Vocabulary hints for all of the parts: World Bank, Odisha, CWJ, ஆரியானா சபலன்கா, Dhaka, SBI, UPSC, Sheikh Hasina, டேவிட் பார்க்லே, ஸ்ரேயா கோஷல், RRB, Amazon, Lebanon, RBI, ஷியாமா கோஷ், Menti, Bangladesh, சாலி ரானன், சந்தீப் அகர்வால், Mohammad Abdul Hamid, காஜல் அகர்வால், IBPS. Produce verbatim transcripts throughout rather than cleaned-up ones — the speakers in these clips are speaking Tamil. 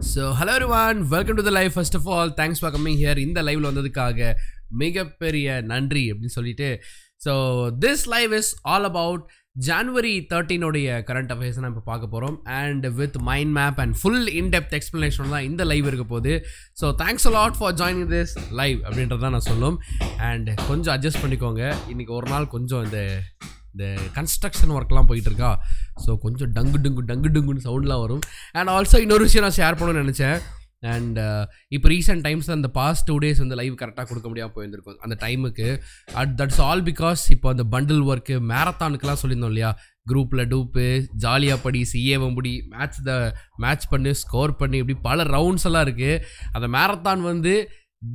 So hello everyone, welcome to the live. First of all, thanks for coming here. In the live la vandadukkaga mega periya nandri appdi solite. So this live is all about January thirteenth உடைய கரண்ட் அஃபேர்ஸ் நம்ம இப்போ பார்க்க போகிறோம் and with mind map and full in depth explanation தான் இந்த லைவ் இருக்க போகுது. So thanks a lot for joining this live அப்படின்றது தான் நான் சொல்லும். அண்ட் கொஞ்சம் அட்ஜஸ்ட் பண்ணிக்கோங்க, இன்றைக்கி ஒரு நாள் கொஞ்சம் இந்த இந்த கன்ஸ்ட்ரக்ஷன் ஒர்க்லாம் போயிட்டுருக்கா, ஸோ கொஞ்சம் டங்கு டங்கு டங்கு டங்குன்னு சவுண்ட்லாம் வரும். அண்ட் ஆல்சோ இன்னொரு விஷயம் நான் ஷேர் பண்ணணும்னு நினச்சேன். அண்ட் இப்போ ரீசெண்ட் டைம்ஸ் அந்த பாஸ்ட் டூ டேஸ் வந்து லைவ் கரெக்டாக கொடுக்க முடியாமல் போயிருந்துருக்கும் அந்த டைமுக்கு. அட் தட்ஸ் ஆல் பிகாஸ் இப்போ அந்த பண்டில் ஒர்க்கு மேரத்தானுக்குலாம் சொல்லியிருந்தோம் இல்லையா, குரூப்பில் டூப்பு ஜாலியாக படி சிஏவம்படி மேட்ச் த மேட்ச் பண்ணி ஸ்கோர் பண்ணி இப்படி பல ரவுண்ட்ஸ் எல்லாம் இருக்குது. அந்த மேரத்தான் வந்து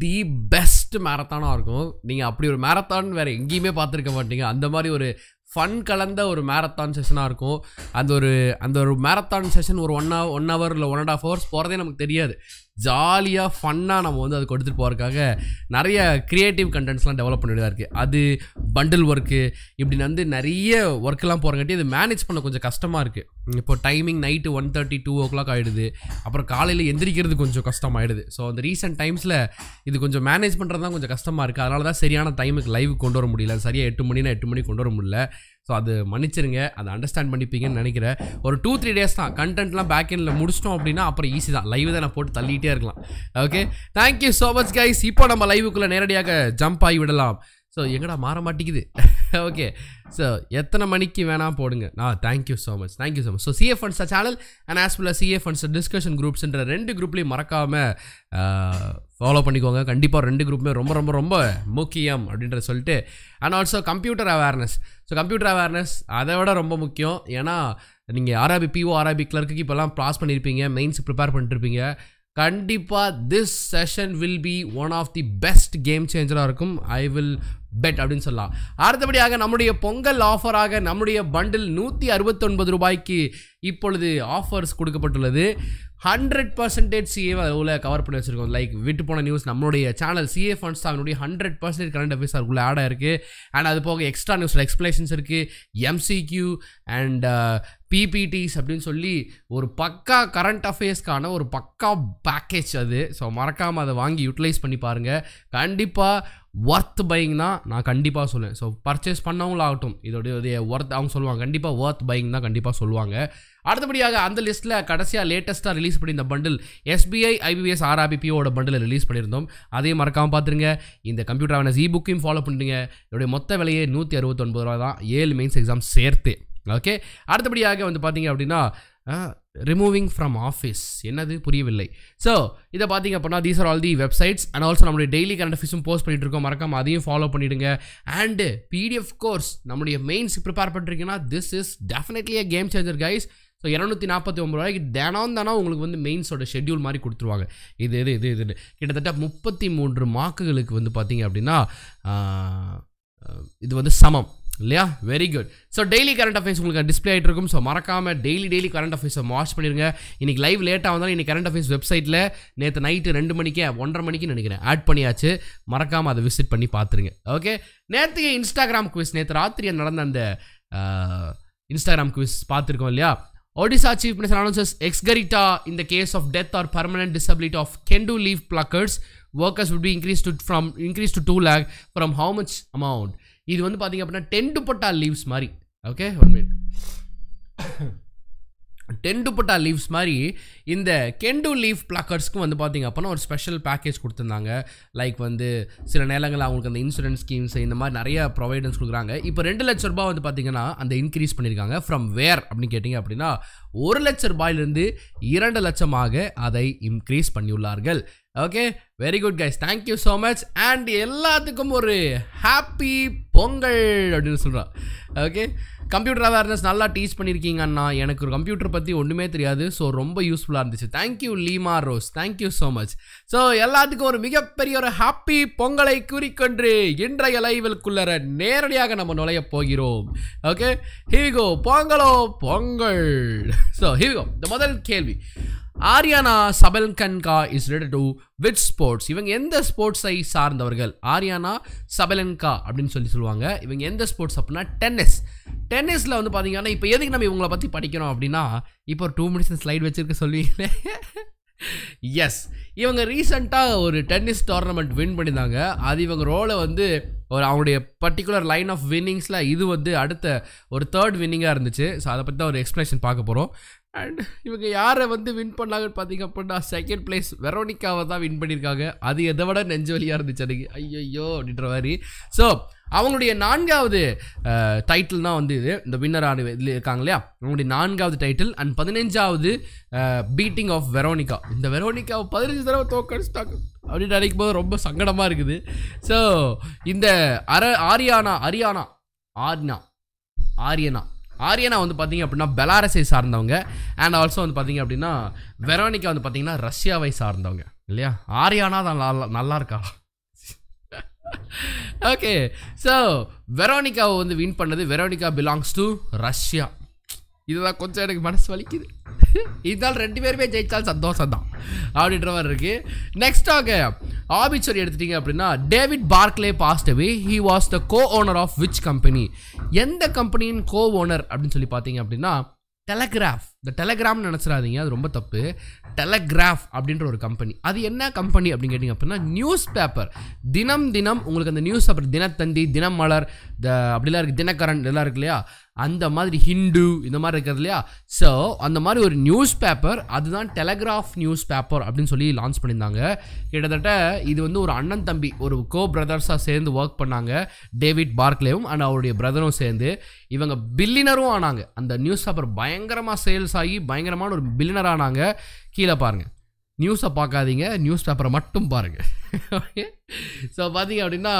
தி பெஸ்ட் மேரத்தானாக இருக்கும். நீங்கள் அப்படி ஒரு மேரத்தான் வேறு எங்கேயுமே பார்த்துருக்க மாட்டீங்க. அந்த மாதிரி ஒரு ஃபன் கலந்த ஒரு மேரத்தான் செஷனாக இருக்கும். அந்த ஒரு அந்த ஒரு மேரத்தான் செஷன் ஒரு ஒன் ஹவர் ஒன் ஹவர் இல்லை ஒன் அண்ட் ஆஃப் ஹவர்ஸ் போகிறதே நமக்கு தெரியாது. ஜாலியாக ஃபன்னாக நம்ம வந்து அது கொடுத்துட்டு போகிறதுக்காக நிறைய க்ரியேட்டிவ் கண்டென்ட்ஸ்லாம் டெவலப் பண்ண வேண்டியதாக இருக்குது. அது பண்டில் ஒர்க்கு இப்படின்னு வந்து நிறைய ஒர்க்கெலாம் போகிறங்காட்டி இது மேனேஜ் பண்ண கொஞ்சம் கஷ்டமாக இருக்குது. இப்போ timing night one thirty two o'clock ஆகிடுது, அப்புறம் காலையில் எந்திரிக்கிறது கொஞ்சம் கஷ்டமாகிடுது. ஸோ அந்த ரீசெண்ட் டைம்ஸில் இது கொஞ்சம் மேனேஜ் பண்ணுறது தான் கொஞ்சம் கஷ்டமாக இருக்குது. அதனால தான் சரியான டைமுக்கு லைவ் கொண்டு வர முடியல, சரியாக எட்டு மணினா எட்டு மணி கொண்டு வர முடியல. ஸோ அது மன்னிச்சிருங்க, அதை அண்டர்ஸ்டாண்ட் பண்ணிப்பீங்கன்னு நினைக்கிறேன். ஒரு டூ த்ரீ டேஸ் தான் கண்டென்ட்லாம் பேக் எண்டில் முடிச்சிட்டோம் அப்படின்னா அப்புறம் ஈஸி தான், லைவ் தான் நான் போட்டு தள்ளிகிட்டே இருக்கலாம். Okay, thank you so much guys. இப்போ நம்ம லைவுக்குள்ளே நேரடியாக ஜம்ப் ஆகி விடலாம். ஸோ எங்கடா மாற மாட்டேங்குது. ஓகே, ஸோ எத்தனை மணிக்கு வேணால் போடுங்க. நான் thank you so much thank you so much. So CA funds channel and as well as CA funds discussion குரூப்ஸ்ன்ற ரெண்டு குரூப்லேயும் மறக்காமல் ஃபாலோ பண்ணிக்கோங்க. கண்டிப்பாக ரெண்டு குரூப்புமே ரொம்ப ரொம்ப ரொம்ப முக்கியம் அப்படின்றத சொல்லிட்டு. And also computer awareness. So computer awareness அதை விட ரொம்ப முக்கியம். ஏன்னா நீங்கள் ஆர்ஆர்பி பிஓ ஆர்ஆர்பி கிளர்க்கு இப்போல்லாம் பாஸ் பண்ணியிருப்பீங்க, மெயின்ஸ் ப்ரிப்பேர் பண்ணிட்டுருப்பீங்க. கண்டிப்பாக this session will be one of the best game சேஞ்சராக இருக்கும், ஐ வில் பெட் அப்படின்னு சொல்லலாம். அடுத்தபடியாக நம்முடைய பொங்கல் ஆஃபராக நம்முடைய பண்டில் நூற்றி அறுபத்தொன்பது ரூபாய்க்கு இப்பொழுது ஆஃபர்ஸ் கொடுக்கப்பட்டுள்ளது. ஹண்ட்ரட் பர்சன்டேஜ் சிஏ அதில் கவர் பண்ணி வச்சுருக்கோம். லைக் விட்டு போன நியூஸ் நம்மளுடைய சேனல் சிஏ ஃபண்ட்ஸ் அவனுடைய ஹண்ட்ரட் பர்சன்டேஜ் கரண்ட் அஃபேர்ஸ் அதுக்குள்ளே ஆடாக இருக்குது. அண்ட் அது போக எக்ஸ்ட்ரா நியூஸில் எக்ஸ்பிளேஷன்ஸ் இருக்குது, எம்சிக்யூ அண்ட் பிபிடிஸ் அப்படின்னு சொல்லி ஒரு பக்கா கரண்ட் அஃபேர்ஸ்க்கான ஒரு பக்கா பேக்கேஜ் அது. ஸோ மறக்காமல் அதை வாங்கி யூட்டிலைஸ் பண்ணி பாருங்கள். கண்டிப்பாக ஒர்த் பையிங் தான் நான் கண்டிப்பாக சொல்லுவேன். ஸோ பர்ச்சேஸ் பண்ணவங்களாகட்டும் இதோடைய ஒர்த் அவங்க சொல்லுவாங்க, கண்டிப்பாக ஒர்த் பையிங் தான் கண்டிப்பாக சொல்லுவாங்க. அடுத்தபடியாக அந்த லிஸ்ட்டில் கடைசியாக லேட்டஸ்ட்டாக ரிலீஸ் பண்ணி இந்த பண்டில் எஸ்பிஐ ஐபிபிஎஸ் ஆர்ஆர்பிபியோட பண்டில் ரிலீஸ் பண்ணியிருந்தோம், அதையும் மறக்காமல் பார்த்துருங்க. இந்த கம்ப்யூட்டர் அவனஸ் இ புக்கையும் ஃபாலோ பண்ணுறீங்க. இதோடைய மொத்த விலையே நூற்றி அறுபத்தொன்பது ரூபா தான், ஏழு மெயின்ஸ் எக்ஸாம் சேர்த்து. ஓகே, அடுத்தபடியாக வந்து பார்த்தீங்க அப்படின்னா ரிமூவிங் ஃப்ரம் ஆஃபீஸ் என்னது புரியவில்லை. ஸோ இதை பார்த்தீங்க அப்படின்னா these are all the websites. And also நம்மளுடைய டெய்லி கரண்ட் அஃபேர்ஸும் போஸ்ட் பண்ணிட்டு இருக்கோம், மறக்காம அதையும் ஃபாலோ பண்ணிடுங்க. அண்டு பிடிஎஃப் கோர்ஸ் நம்மளுடைய மெயின்ஸ் ப்ரிப்பேர் பண்ணிருக்கீங்கன்னா this is definitely a game changer guys. So இரநூத்தி நாற்பத்தி ஒம்பது ரூபாய்க்கு தினம் தானே உங்களுக்கு வந்து மெயின்ஸோட ஷெட்யூல் மாதிரி கொடுத்துருவாங்க. இது இது இது இது கிட்டத்தட்ட முப்பத்தி மூன்று மார்க்குகளுக்கு வந்து பார்த்தீங்க அப்படின்னா இது வந்து சமம் இல்லையா. Very good. So daily current affairs உங்களுக்கு டிஸ்பிளே ஆகிட்டு இருக்கும். ஸோ மறக்காமல் டெய்லி டெய்லி கரண்ட் அஃபேர்ஸை வாட்ச் பண்ணிடுங்க. இன்றைக்கி லைவ் லேட்டாக வந்தாலும் இன்றைக்கி கரண்ட் அஃபேர்ஸ் வெப்சைட்டில் நேற்று நைட்டு ரெண்டு மணிக்கே ஒன்றரை மணிக்கு நினைக்கிறேன் ஆட் பண்ணியாச்சு, மறக்காமல் அதை விசிட் பண்ணி பார்த்துருங்க. ஓகே, நேற்று இன்ஸ்டாகிராம் குவிஸ் நேற்று ராத்திரி நடந்த அந்த இன்ஸ்டாகிராம் குவிஸ் பார்த்துருக்கோம் இல்லையா. Odisha Chief Minister announces ex garita in the case of death or permanent disability of Kendu leaf pluckers. Workers would be increased to from increased to two lakh from how much amount? இது வந்து பார்த்தீங்க அப்படின்னா டென்டுப்பட்டா லீவ்ஸ் மாதிரி. Okay, one minute. டென்டுப்பட்டா லீவ்ஸ் மாதிரி இந்த கெண்டு லீவ் பிளாக்கர்ஸ்க்கும் வந்து பார்த்தீங்க அப்படின்னா ஒரு ஸ்பெஷல் பேக்கேஜ் கொடுத்துருந்தாங்க. லைக் வந்து சில நேரங்களில் அவங்களுக்கு அந்த இன்சூரன்ஸ் ஸ்கீம்ஸ் இந்த மாதிரி நிறைய ப்ரொவைடன்ஸ் கொடுக்குறாங்க. இப்போ ரெண்டு லட்ச ரூபாய் வந்து பார்த்தீங்கன்னா அந்த இன்க்ரீஸ் பண்ணியிருக்காங்க. ஃப்ரம் வேர் அப்படின்னு கேட்டிங்க அப்படின்னா ஒரு லட்ச ரூபாயிலிருந்து இரண்டு லட்சமாக அதை இன்க்ரீஸ் பண்ணியுள்ளார்கள். Okay, very good guys, thank you so much. And எல்லாத்துக்கும் ஒரு ஹாப்பி பொங்கல் அப்படின்னு சொல்கிறான். ஓகே, கம்ப்யூட்டர் அவேர்னஸ் நல்லா டீச் பண்ணியிருக்கீங்க அண்ணா, எனக்கு ஒரு கம்ப்யூட்டர் பற்றி ஒன்றுமே தெரியாது, ஸோ ரொம்ப யூஸ்ஃபுல்லாக இருந்துச்சு. Thank you Leema rose, thank you so much. So எல்லாத்துக்கும் ஒரு மிகப்பெரிய ஒரு ஹாப்பி பொங்கலை கூறிக்கொண்டு இன்றைய லைவலுக்குள்ளே நேரடியாக நம்ம நுழைய போகிறோம். ஓகே, ஹிவிகோ பொங்கலோ பொங்கல். ஸோ ஹிவிகோ, இந்த முதல் கேள்வி ஆரியானா சபலன்கா is related to which sports? இவங்க எந்த ஸ்போர்ட்ஸை சார்ந்தவர்கள்? ஆரியானா சபலன்கா அப்படின்னு சொல்லி சொல்லுவாங்க. இவங்க எந்த ஸ்போர்ட்ஸ் அப்படின்னா டென்னிஸ். டென்னிஸில் வந்து பார்த்தீங்கன்னா இப்போ எதுக்கு நம்ம இவங்களை பற்றி படிக்கிறோம் அப்படின்னா இப்போ ஒரு டூ மினிட்ஸ் ஸ்லைட் வச்சுருக்க சொல்லுவீங்களே, எஸ் இவங்க ரீசெண்டாக ஒரு டென்னிஸ் டோர்னமெண்ட் வின் பண்ணியிருந்தாங்க. அது இவங்க ரோலை வந்து ஒரு அவங்களுடைய பர்டிகுலர் லைன் ஆஃப் வின்னிங்ஸில் இது வந்து அடுத்த ஒரு தேர்ட் வின்னிங்காக இருந்துச்சு. ஸோ அதை பற்றி தான் ஒரு எக்ஸ்ப்ளனேஷன் பார்க்க போகிறோம். அண்ட் இவங்க யாரை வந்து வின் பண்ணாங்கன்னு பார்த்தீங்க அப்படின்னா செகண்ட் பிளேஸ் வெரோனிக்காவை தான் வின் பண்ணியிருக்காங்க. அது எதை விட நெஞ்சவலியாக இருந்துச்சு எனக்கு, ஐயோ அப்படின்ற மாதிரி. ஸோ அவங்களுடைய நான்காவது டைட்டில் தான் வந்து இது, இந்த வின்னர் ஆடு இதில் இருக்காங்க இல்லையா, அவங்களுடைய நான்காவது டைட்டில் அண்ட் பதினஞ்சாவது பீட்டிங் ஆஃப் வெரோனிகா. இந்த வெரோனிகாவை பதினஞ்சு தடவை தோக்கடிச்சிட்டாங்க அப்படின்னு நினைக்கும் போது ரொம்ப சங்கடமாக இருக்குது. ஸோ இந்த அர ஆரியானா அரியானா ஆர்னா ஆரியனா ஆரியனா வந்து பார்த்திங்க அப்படின்னா பெலாரஸை சார்ந்தவங்க. அண்ட் ஆல்சோ வந்து பார்த்திங்க அப்படின்னா வெரோனிகா வந்து பார்த்திங்கன்னா ரஷ்யாவை சார்ந்தவங்க இல்லையா. ஆரியானா தான் நல்லா நல்லா இருக்கா. ஓகே ஸோ வெரோனிகாவை வந்து வின் பண்ணது, வெரோனிகா பிலாங்ஸ் டு ரஷ்யா. இதுதான் கொஞ்சம் எனக்கு மனசு வலிக்குது. இதனால் ரெண்டு பேருமே ஜெயித்தாலும் சந்தோஷம் தான் அப்படின்ற மாதிரி இருக்குது. நெக்ஸ்டாக ஆபிச்சர் எடுத்துட்டிங்க அப்படின்னா டேவிட் பார்க்லே passed away. He was the co owner of which company? எந்த கம்பெனியின் கோ ஓனர் அப்படின்னு சொல்லி பார்த்தீங்க அப்படின்னா டெலகிராஃப். இந்த டெலகிராம்னு நினச்சிடாதீங்க, அது ரொம்ப தப்பு. டெலகிராஃப் அப்படின்ற ஒரு கம்பெனி. அது என்ன கம்பெனி அப்படின்னு கேட்டிங்க அப்படின்னா நியூஸ் பேப்பர். தினம் தினம் உங்களுக்கு அந்த நியூஸ் பேப்பர், தினத்தந்தி, தினம் மலர், த அப்படிலாம் இருக்குது, தினகரன் இதெல்லாம் இருக்கு இல்லையா, அந்த மாதிரி ஹிண்டு இந்த மாதிரி இருக்கிறது இல்லையா. ஸோ அந்த மாதிரி ஒரு நியூஸ் பேப்பர் அதுதான் டெலகிராஃப் நியூஸ் பேப்பர் அப்படின்னு சொல்லி லான்ச் பண்ணியிருந்தாங்க. கிட்டத்தட்ட இது வந்து ஒரு அண்ணன் தம்பி, ஒரு கோ பிரதர்ஸாக சேர்ந்து ஒர்க் பண்ணாங்க டேவிட் பார்க்லேவும் அண்ட் அவருடைய பிரதரும் சேர்ந்து. இவங்க பில்லினரும் ஆனாங்க. அந்த நியூஸ் பேப்பர் பயங்கரமாக சேல்ஸ் ஆகி பயங்கரமான ஒரு பில்லினர் ஆனாங்க. கீழே பாருங்கள், நியூஸை பார்க்காதீங்க, நியூஸ் பேப்பரை மட்டும் பாருங்கள். ஓகே ஸோ பார்த்தீங்க அப்படின்னா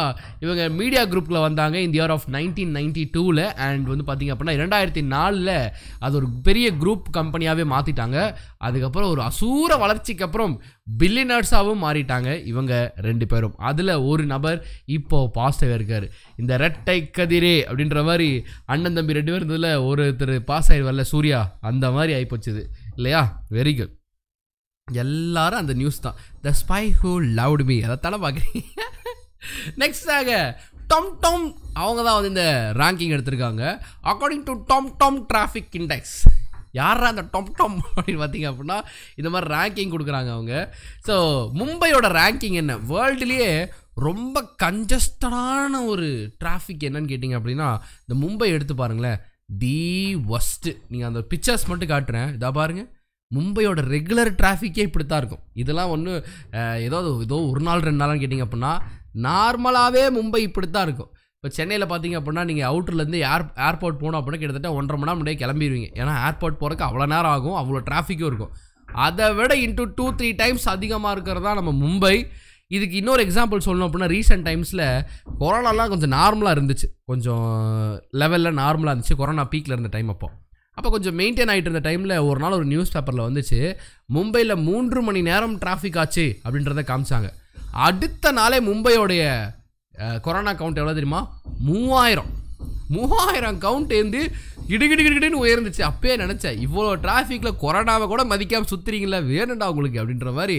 இவங்க மீடியா குரூப்பில் வந்தாங்க இந்த இயர் ஆஃப் நைன்டீன் நைன்டி டூவில். அண்ட் வந்து பார்த்திங்க அப்படின்னா ரெண்டாயிரத்தி நாலில் அது ஒரு பெரிய குரூப் கம்பெனியாகவே மாற்றிட்டாங்க. அதுக்கப்புறம் ஒரு அசூர வளர்ச்சிக்கு அப்புறம் பில்லியனர்ஸாகவும் மாறிட்டாங்க இவங்க ரெண்டு பேரும். அதில் ஒரு நபர் இப்போது பாஸாக இருக்கார். இந்த ரெட்டை கதிரே அப்படின்ற மாதிரி அண்ணன் தம்பி ரெண்டு பேர் இருந்ததில் ஒருத்தர் பாஸ் ஆகிடுவார்ல, சூர்யா, அந்த மாதிரி ஆகிப்போச்சுது இல்லையா. Very good. எல்லாரும் அந்த நியூஸ் தான், the spy who loved me, அதைத்தானே பார்க்குறீங்க. நெக்ஸ்டாக டம் டம் அவங்க தான் வந்து இந்த ரேங்கிங் எடுத்திருக்காங்க. அக்கார்டிங் டு டம் டம் டிராஃபிக் இண்டெக்ஸ். யாரா அந்த டம் டம் அப்படின்னு பார்த்தீங்க அப்படின்னா இந்த மாதிரி ரேங்கிங் கொடுக்குறாங்க அவங்க. ஸோ மும்பையோட ரேங்கிங் என்ன, வேர்ல்டுலேயே ரொம்ப கன்ஜஸ்டடான ஒரு டிராஃபிக் என்னன்னு கேட்டிங்க அப்படின்னா இந்த மும்பை எடுத்து பாருங்களேன், தி ஒஸ்ட்டு. நீங்கள் அந்த பிக்சர்ஸ் மட்டும் காட்டுறேன், இதாக பாருங்கள். மும்பையோட ரெகுலர் டிராஃபிக்கே இப்படி தான் இருக்கும். இதெல்லாம் ஒன்று ஏதோ ஏதோ ஒரு நாள் ரெண்டு நாள்னு கேட்டிங்க அப்படின்னா நார்மலாகவே மும்பை இப்படி தான் இருக்கும். இப்போ சென்னையில் பார்த்தீங்க அப்படின்னா நீங்கள் அவுட்டர்லேருந்து ஏர் ஏர்போர்ட் போனோம் அப்படின்னா கிட்டத்தட்ட ஒன்றரை மணி நேரம் முன்னாடியே கிளம்பிடுவீங்க. ஏன்னா ஏர்போர்ட் போகிறதுக்கு அவ்வளோ நேரம் ஆகும், அவ்வளோ டிராஃபிக்கும் இருக்கும். அதை விட இன்ட்டு டூ த்ரீ டைம்ஸ் அதிகமாக இருக்கிறது தான் நம்ம மும்பை. இதுக்கு இன்னொரு எக்ஸாம்பிள் சொல்லணும் அப்படின்னா ரீசெண்ட் டைம்ஸில் கொரோனாலாம் கொஞ்சம் நார்மலாக இருந்துச்சு, கொஞ்சம் லெவலில் நார்மலாக இருந்துச்சு. கொரோனா பீக்கில் இருந்த டைம் அப்போ அப்போ கொஞ்சம் மெயின்டைன் ஆகிட்டு இருந்த டைமில் ஒரு நாள் ஒரு நியூஸ் பேப்பரில் வந்துச்சு மும்பையில் மூன்று மணி நேரம் டிராஃபிக் ஆச்சு அப்படின்றத காமிச்சாங்க. அடுத்த நாளே மும்பையோடைய கொரோனா கவுண்ட் எவ்வளோ தெரியுமா, மூவாயிரம் மூவாயிரம் கவுண்ட் ஏந்து இடுகிடுகிடுகிடுன்னு உயர்ந்துச்சு. அப்பயே நினச்சேன், இவ்வளோ டிராஃபிக்கில் கொரோனாவை கூட மதிக்காமல் சுற்றுறீங்களா, வேணுண்டா உங்களுக்கு அப்படின்ற மாதிரி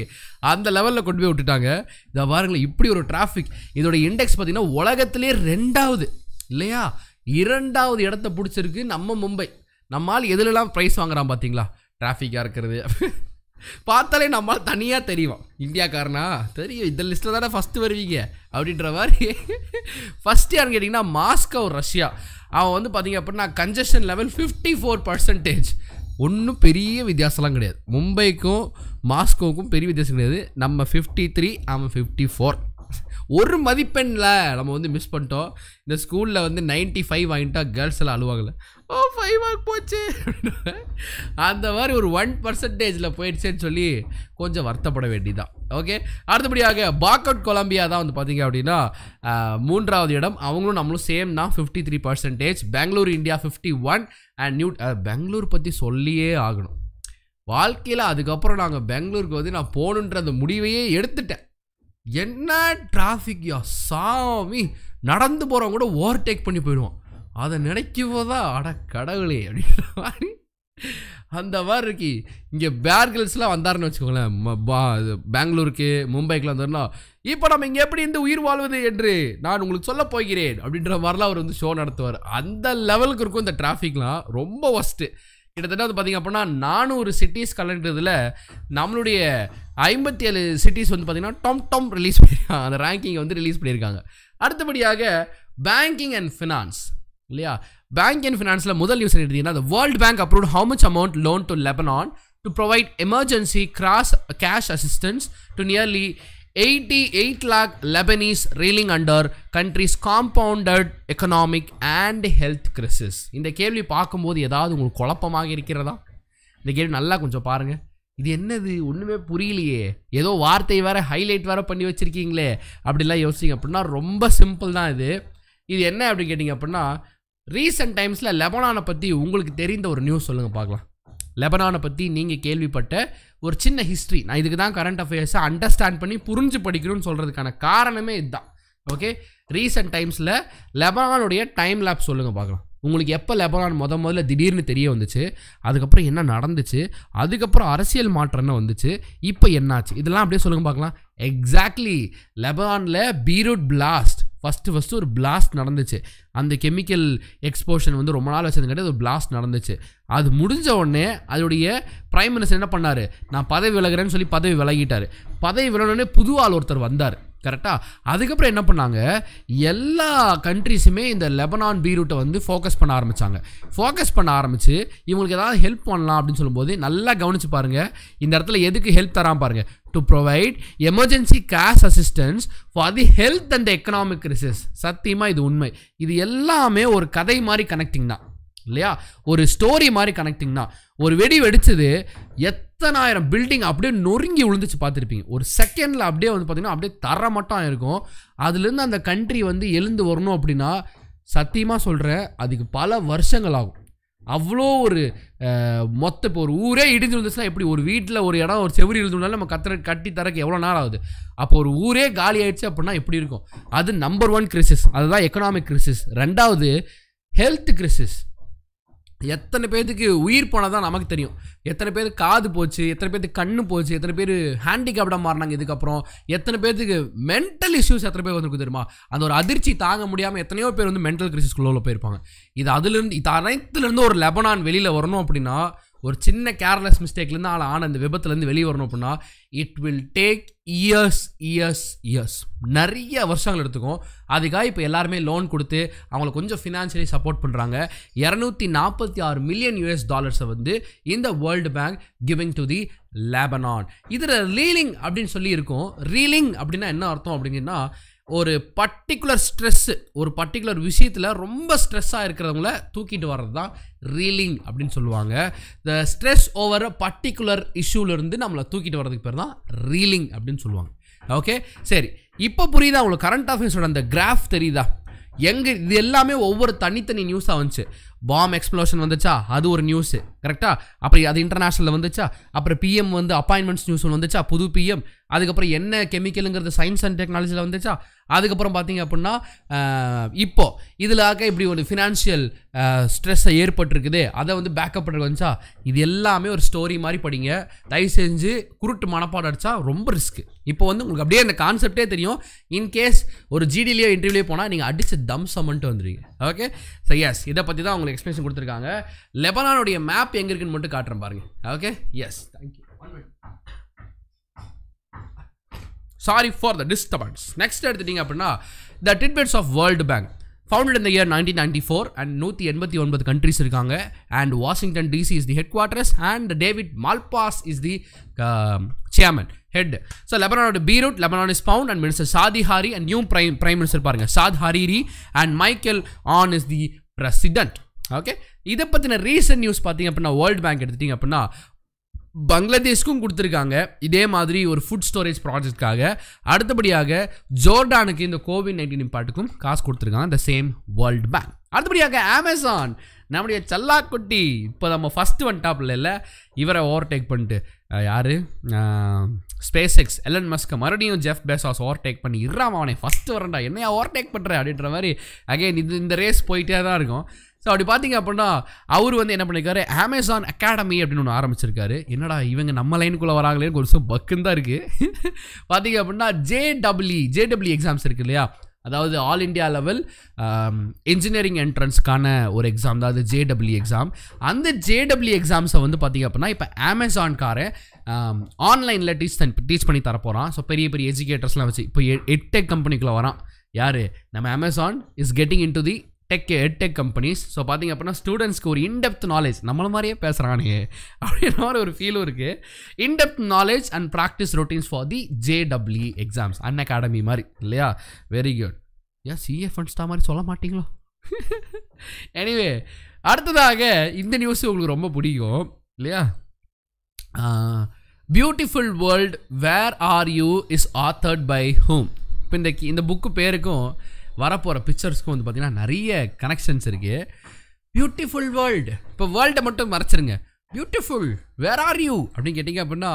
அந்த லெவலில் கொண்டு போய் விட்டுட்டாங்க. இதை பாருங்களேன், இப்படி ஒரு டிராஃபிக். இதோட இண்டெக்ஸ் பார்த்திங்கன்னா உலகத்துலேயே ரெண்டாவது இல்லையா, இரண்டாவது இடத்த பிடிச்சிருக்கு நம்ம மும்பை. நம்மால் எதுலெல்லாம் ப்ரைஸ் வாங்குகிறான் பார்த்தீங்களா, டிராஃபிக்காக இருக்கிறது பார்த்தாலே நம்மால் தனியாக தெரியும். இந்தியாக்காரனா தெரியும், இந்த லிஸ்ட்டில் தானே ஃபஸ்ட்டு வருவீங்க அப்படின்ற மாதிரி. ஃபஸ்ட்டு யாருன்னு கேட்டிங்கன்னா மாஸ்கோ ரஷ்யா. அவன் வந்து பார்த்திங்க அப்படின்னா congestion level fifty four percentage. ஒன்றும் பெரிய வித்தியாசம்லாம் கிடையாது, மும்பைக்கும் மாஸ்கோவுக்கும் பெரிய வித்தியாசம் கிடையாது. நம்ம ஃபிஃப்டி த்ரீ அவன் ஃபிஃப்டி ஃபோர் ஒரு மதிப்பெண்ணில் நம்ம வந்து மிஸ் பண்ணிட்டோம். இந்த ஸ்கூலில் வந்து நைன்ட்டி ஃபைவ் வாங்கிட்டா கேர்ள்ஸ் எல்லாம் அழுவாங்கல்ல, ஓ ஃபைவ் மார்க் போச்சு அந்த மாதிரி ஒரு ஒன் பர்சன்டேஜில் போயிடுச்சேன்னு சொல்லி கொஞ்சம் வருத்தப்பட வேண்டியதான். ஓகே அடுத்தபடியாக பாக்கவுட் கொலம்பியா தான் வந்து பார்த்திங்க அப்படின்னா மூன்றாவது இடம். அவங்களும் நம்மளும் சேம் தான், fifty three percentage. Bangalore India fifty one and new Bangalore பற்றி சொல்லியே ஆகணும் வாழ்க்கையில். அதுக்கப்புறம் நாங்கள் பெங்களூருக்கு வந்து நான் போகணுன்ற அந்த முடிவையே எடுத்துட்டேன். என்ன டிராஃபிக் யா சாமி, நடந்து போகிறவங்க கூட ஓவர்டேக் பண்ணி போயிடுவோம். அதை நினைக்கும்போதா அட கடவுளே அப்படின்ற மாதிரி அந்த மாதிரி இருக்கு. இங்கே பேர்கில்ஸ்லாம் வந்தாருன்னு வச்சுக்கோங்களேன், பெங்களூருக்கு மும்பைக்குலாம் வந்தாருன்னா இப்போ நம்ம இங்கே எப்படி இந்த உயிர் வாழ்வது என்று நான் உங்களுக்கு சொல்ல போகிறேன் அப்படின்ற மாதிரிலாம் அவர் வந்து ஷோ நடத்துவார். அந்த லெவலுக்கு இருக்கும் இந்த டிராஃபிக்லாம், ரொம்ப ஒஸ்ட்டு. கிட்டத்தட்ட வந்து பாத்தீங்க அப்படினா நானூறு சிட்டிஸ் கலெக்டதுல நம்மளுடைய ஐம்பத்தி ஏழு சிட்டிஸ் வந்து பாத்தீங்கன்னா டாம் டாம் ரிலீஸ் பண்ணிருக்காங்க. அந்த ரேங்கிங் வந்து ரிலீஸ் பண்ணிருக்காங்க. அடுத்தபடியாக பேங்கிங் அண்ட் ஃபினான்ஸ் இல்லையா, பேங்க் அண்ட் ஃபினான்ஸ்ல முதல் நியூஸ் எடுத்தீங்கன்னா the World Bank approved how much amount loan to Lebanon to provide emergency cross cash assistance to nearly eighty-eight lakh Lebanese reeling under country's compounded economic and health crisis. இந்த கேள்வி பார்க்கும்போது ஏதாவது உங்களுக்கு குழப்பமாக இருக்கிறதா? இந்த கேள்வி நல்லா கொஞ்சம் பாருங்க. இது என்னது ஒண்ணுமே புரியலையே, ஏதோ வார்த்தை வேற ஹைலைட் வேற பண்ணி வச்சிருக்கீங்களே அப்படிலாம் யோசிங்க அப்படின்னா ரொம்ப சிம்பிள் தான். இது இது என்ன அப்படின்னு கேட்டிங்க அப்படின்னா ரீசெண்ட் டைம்ஸில் லெபனானை பற்றி உங்களுக்கு தெரிந்த ஒரு நியூஸ் சொல்லுங்கள் பார்க்கலாம். லெபனானை பற்றி நீங்கள் கேள்விப்பட்ட ஒரு சின்ன ஹிஸ்ட்ரி. நான் இதுக்கு தான் கரண்ட் அஃபேர்ஸை அண்டர்ஸ்டாண்ட் பண்ணி புரிஞ்சு படிக்கணும்னு சொல்கிறதுக்கான காரணமே இதுதான். ஓகே, ரீசெண்ட் டைம்ஸில் லெபனானுடைய டைம் லேப் சொல்லுங்கள் பார்க்கலாம். உங்களுக்கு எப்போ லெபனான் முத முதல்ல திடீர்னு தெரிய வந்துச்சு, அதுக்கப்புறம் என்ன நடந்துச்சு, அதுக்கப்புறம் அரசியல் மாற்றம் என்ன வந்துச்சு, இப்போ என்னாச்சு, இதெல்லாம் அப்படியே சொல்லுங்கள் பார்க்கலாம். எக்ஸாக்ட்லி லெபனானில் பீரூட் பிளாஸ்ட் ஃபஸ்ட்டு ஃபஸ்ட்டு ஒரு பிளாஸ்ட் நடந்துச்சு. அந்த கெமிக்கல் எக்ஸ்போஷன் வந்து ரொம்ப நாள் வச்சது கிடையாது, ஒரு பிளாஸ்ட் நடந்துச்சு. அது முடிஞ்ச உடனே அதோடைய பிரைம் மினிஸ்டர் என்ன பண்ணார், நான் பதவி விலகிறேன்னு சொல்லி பதவி விலகிட்டார். பதவி விலகினோடனே புது ஆள் ஒருத்தர் வந்தார் கரெக்டாக. அதுக்கப்புறம் என்ன பண்ணாங்க, எல்லா கண்ட்ரிஸுமே இந்த லெபனான் பீரூட்டை வந்து ஃபோக்கஸ் பண்ண ஆரம்பித்தாங்க. ஃபோக்கஸ் பண்ண ஆரம்பித்து இவங்களுக்கு ஏதாவது ஹெல்ப் பண்ணலாம் அப்படின்னு சொல்லும்போது நல்லா கவனித்து பாருங்கள். இந்த இடத்துல எதுக்கு ஹெல்ப் தராமல் பாருங்கள், to provide emergency cash assistance for the health and economic crisis. சத்தியமாக இது உண்மை. இது எல்லாமே ஒரு கதை மாதிரி கனெக்டிங் தான் இல்லையா, ஒரு ஸ்டோரி மாதிரி கனெக்டிங் தான். ஒரு வெடி வெடிச்சது எத்தனாயிரம் பில்டிங் அப்படியே நொறுங்கி விழுந்துச்சு பார்த்துருப்பீங்க. ஒரு செகண்டில் அப்படியே வந்து பார்த்திங்கன்னா அப்படியே தர மட்டும் இருக்கும். அதுலேருந்து அந்த கண்ட்ரி வந்து எழுந்து வரணும் அப்படின்னா சத்தியமாக சொல்கிறேன் அதுக்கு பல வருஷங்கள் ஆகும். அவ்வளோ ஒரு மொத்த இப்போ ஒரு ஊரே இடிஞ்சு வந்துச்சுன்னா எப்படி, ஒரு வீட்டில் ஒரு இடம் ஒரு செவரி எழுதுனாலும் நம்ம கத்துற கட்டி தரக்கு எவ்வளோ நேரம் ஆகுது, அப்போ ஒரு ஊரே காலி ஆயிடுச்சு அப்படின்னா எப்படி இருக்கும். அது நம்பர் ஒன் கிரைசிஸ், அதுதான் எக்கனாமிக் கிரைசிஸ். ரெண்டாவது ஹெல்த் கிரைசிஸ். எத்தனை பேருக்கு உயிர் போனால் தான் நமக்கு தெரியும், எத்தனை பேர் காது போச்சு, எத்தனை பேருக்கு கண்ணு போச்சு, எத்தனை பேர் ஹேண்டிகேப்டாக மாறினாங்க, இதுக்கப்புறம் எத்தனை பேருக்கு மென்டல் இஷ்யூஸ் எத்தனை பேர் வந்துருக்கு தெரியுமா. அந்த ஒரு அதிர்ச்சி தாங்க முடியாமல் எத்தனையோ பேர் வந்து மென்டல் கிரைசிஸ்குள்ளே போயிருப்பாங்க. இது அதுலேருந்து இது அனைத்துலேருந்து ஒரு லெபனான் வெளியில் வரணும் அப்படின்னா, ஒரு சின்ன கேர்லெஸ் மிஸ்டேக்லேருந்து ஆள் ஆன அந்த விபத்துலேருந்து வெளியே வரணும் அப்படின்னா it will take years years years நிறைய வருஷங்கள் எடுத்துக்கும். அதுக்காக இப்போ எல்லாருமே லோன் கொடுத்து அவங்கள கொஞ்சம் ஃபினான்ஷியலி சப்போர்ட் பண்ணுறாங்க. இரநூத்தி நாற்பத்தி ஆறு மில்லியன் யூஎஸ் டாலர்ஸை வந்து இந்த world bank giving to the Lebanon. இதில் ரீலிங் அப்படின்னு சொல்லி இருக்கும். ரீலிங் அப்படின்னா என்ன அர்த்தம் அப்படிங்கன்னா, ஒரு பர்டிகுலர் ஸ்ட்ரெஸ்ஸு, ஒரு பர்டிகுலர் விஷயத்தில் ரொம்ப ஸ்ட்ரெஸ்ஸாக இருக்கிறவங்கள தூக்கிட்டு வர்றது தான் ரீலிங் அப்படின்னு சொல்லுவாங்க. The stress over a particular இஷ்யூலேருந்து நம்மளை தூக்கிட்டு வர்றதுக்கு பேர் தான் ரீலிங் அப்படின்னு சொல்லுவாங்க. ஓகே சரி, இப்போ புரியுதா உங்களுக்கு கரண்ட் அஃபேர்ஸோட அந்த கிராஃப் தெரியுதா? எங்கே இது எல்லாமே ஒவ்வொரு தனித்தனி நியூஸாக வந்துச்சு. பாம் எக்ஸ்ப்ளோஷன் வந்துச்சா, அது ஒரு நியூஸு கரெக்டாக. அப்புறம் அது இன்டர்நேஷ்னலில் வந்துச்சா, அப்புறம் பிஎம் வந்து அப்பாயின்மெண்ட்ஸ் நியூஸ் ஒன்று வந்துச்சா, புது பிஎம். அதுக்கப்புறம் என்ன கெமிக்கலுங்கிறது சயின்ஸ் அண்ட் டெக்னாலஜியில் வந்துச்சா. அதுக்கப்புறம் பார்த்தீங்க அப்படின்னா இப்போ இதிலாக இப்படி ஒரு ஃபினான்ஷியல் ஸ்ட்ரெஸ்ஸை ஏற்பட்டிருக்குது, அதை வந்து பேக்கப் பண்ணுறது வந்துச்சா. இது எல்லாமே ஒரு ஸ்டோரி மாதிரி படிங்க. தயவு செஞ்சு குருட்டு மனப்பாடம் அடித்தா ரொம்ப ரிஸ்க்கு. இப்போ வந்து உங்களுக்கு அப்படியே அந்த கான்செப்டே தெரியும். இன்கேஸ் ஒரு ஜிடிலேயோ இன்டர்வியூலேயே போனால் நீங்கள் அடித்து தம் சமன்ட்டு வந்துடுவீங்க. ஓகே சரி, எஸ் இதை பற்றி தான் உங்களுக்கு எக்ஸ்பிளேஷன் கொடுத்துருக்காங்க. லெபனானுடைய மேப் எங்கே இருக்குன்னு மட்டும் காட்டுறேன் பாருங்க. Okay yes thank you, sorry for the disturbance. Next எடுத்துட்டிங்க அப்படின்னா the titbits of world bank founded in the year nineteen ninety four and நூற்றி எண்பத்தி ஒன்பது கண்ட்ரிஸ் இருக்காங்க. And Washington DC is the headquarters and David Malpass is the chairman head. So லெபனானோட Beirut, Lebanon is bound and minister Saad Hariri and new prime prime minister பாருங்கள் Saad Hariri and Michel Aoun is the president. Okay, இதை பற்றின ரீசன்ட் நியூஸ் பார்த்தீங்க அப்படின்னா வேர்ல்டு பேங்க் எடுத்துட்டிங்க அப்படின்னா பங்களாதேஷ்க்கும் கொடுத்துருக்காங்க இதே மாதிரி ஒரு ஃபுட் ஸ்டோரேஜ் ப்ராஜெக்ட்காக. அடுத்தபடியாக ஜோர்டானுக்கு இந்த கோவிட் நைன்டீன் இம்பாக்ட்டுக்கும் காசு கொடுத்துருக்காங்க இந்த சேம் வேர்ல்டு பேங்க். அடுத்தபடியாக அமேசான் நம்முடைய சல்லாக்குட்டி இப்போ நம்ம ஃபஸ்ட்டு ஒன் டாப்பில் இல்லை, இவரை ஓவர்டேக் பண்ணிட்டு யார் ஸ்பேஸ் எக்ஸ் எலன் மஸ்க மறுபடியும் ஜெஃப் பேசாஸ் ஓவர்டேக் பண்ணி இராம அவனை ஃபஸ்ட்டு வரண்டா என்னையா ஓவர்டேக் பண்ணுற அப்படின்ற மாதிரி அகைன் இது இந்த ரேஸ் போயிட்டே தான் இருக்கும். ஸோ அப்படி பார்த்தீங்க அப்படின்னா அவர் வந்து என்ன பண்ணியிருக்காரு, அமேசான் அகாடமி அப்படின்னு ஒன்று ஆரம்பிச்சிருக்காரு. என்னடா இவங்க நம்ம லைனுக்குள்ளே வராங்களேன்னு ஒரு பக்குன்னு தான் இருக்குது. பார்த்தீங்க அப்படின்னா ஜேடபிள்இ ஜேடபிள்இ எக்ஸாம்ஸ் இருக்குது இல்லையா, அதாவது ஆல் இந்தியா லெவல் இன்ஜினியரிங் என்ட்ரன்ஸ்க்கான ஒரு எக்ஸாம் தான் அது ஜேடபிள்யூ எக்ஸாம். அந்த ஜேடபிள்யூ எக்ஸாம்ஸை வந்து பார்த்திங்க அப்படின்னா இப்போ அமேசான்காரன் ஆன்லைனில் டீச் டீச் பண்ணி தரப்போகிறான். ஸோ பெரிய பெரிய எஜுகேட்டர்ஸ்லாம் வச்சு இப்போ எட்டெக் கம்பெனிக்குள்ளே வரான் யார் நம்ம Amazon is getting in to the tech edtech companies. So பார்த்திங்க அப்படின்னா ஸ்டூடெண்ட்ஸ்க்கு ஒரு இன்டெப்த் நாலேஜ் நம்மள மாதிரியே பேசுகிறானே அப்படின்ற மாதிரி ஒரு ஃபீலும் இருக்குது. In depth knowledge and practice routines for the JW exams an academy மாதிரி இல்லையா? Very good. ஏன் சிஏ ஃபண்ட்ஸ்டா மாதிரி சொல்ல மாட்டிங்களோ? எனிவே அடுத்ததாக இந்த நியூஸ் உங்களுக்கு ரொம்ப பிடிக்கும் இல்லையா? Beautiful world where are you is authored by whom. இப்போ இந்த இந்த புக்கு பேருக்கும் வரப்போகிற பிக்சர்ஸ்க்கும் வந்து பார்த்திங்கன்னா நிறைய கனெக்ஷன்ஸ் இருக்குது. பியூட்டிஃபுல் வேர்ல்டு, இப்போ வேர்ல்டை மட்டும் மறைச்சிருங்க. பியூட்டிஃபுல் வேர் ஆர் யூ அப்படின்னு கேட்டிங்க அப்படின்னா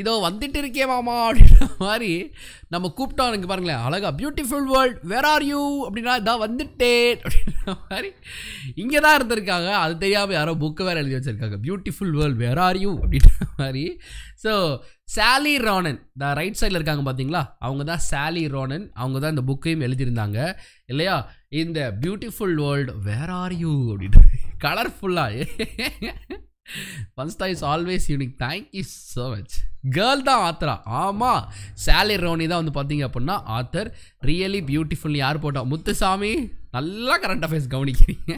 இதோ வந்துட்டு இருக்கே மாமா அப்படின்ற மாதிரி நம்ம கூப்பிட்டோம். எனக்கு பாருங்களேன் அழகாக beautiful world where are you அப்படின்னா இதான் வந்துட்டேன் அப்படின்ற மாதிரி இங்கே தான் இருந்திருக்காங்க. அது தெரியாமல் யாரோ புக்கு வேறு எழுதி வச்சுருக்காங்க beautiful world where are you அப்படின்ற மாதிரி. So சாலி ரானன் the right சைடில் இருக்காங்க பார்த்தீங்களா, அவங்க தான் சாலி ரானன். அவங்க தான் இந்த புக்கையும் எழுதியிருந்தாங்க இல்லையா? இந்த beautiful world where are you அப்படின்ற கலர்ஃபுல்லாக Pansta is always unique. Thank you so much. Girl தான் ஆத்தரா? ஆமாம், சாலி ரோனி தான் வந்து பார்த்தீங்க அப்படின்னா ஆத்தர். Really beautiful. யார் போட்டோம்? முத்துசாமி. நல்லா கரண்ட் அஃபேர்ஸ் கவனிக்கிறீங்க.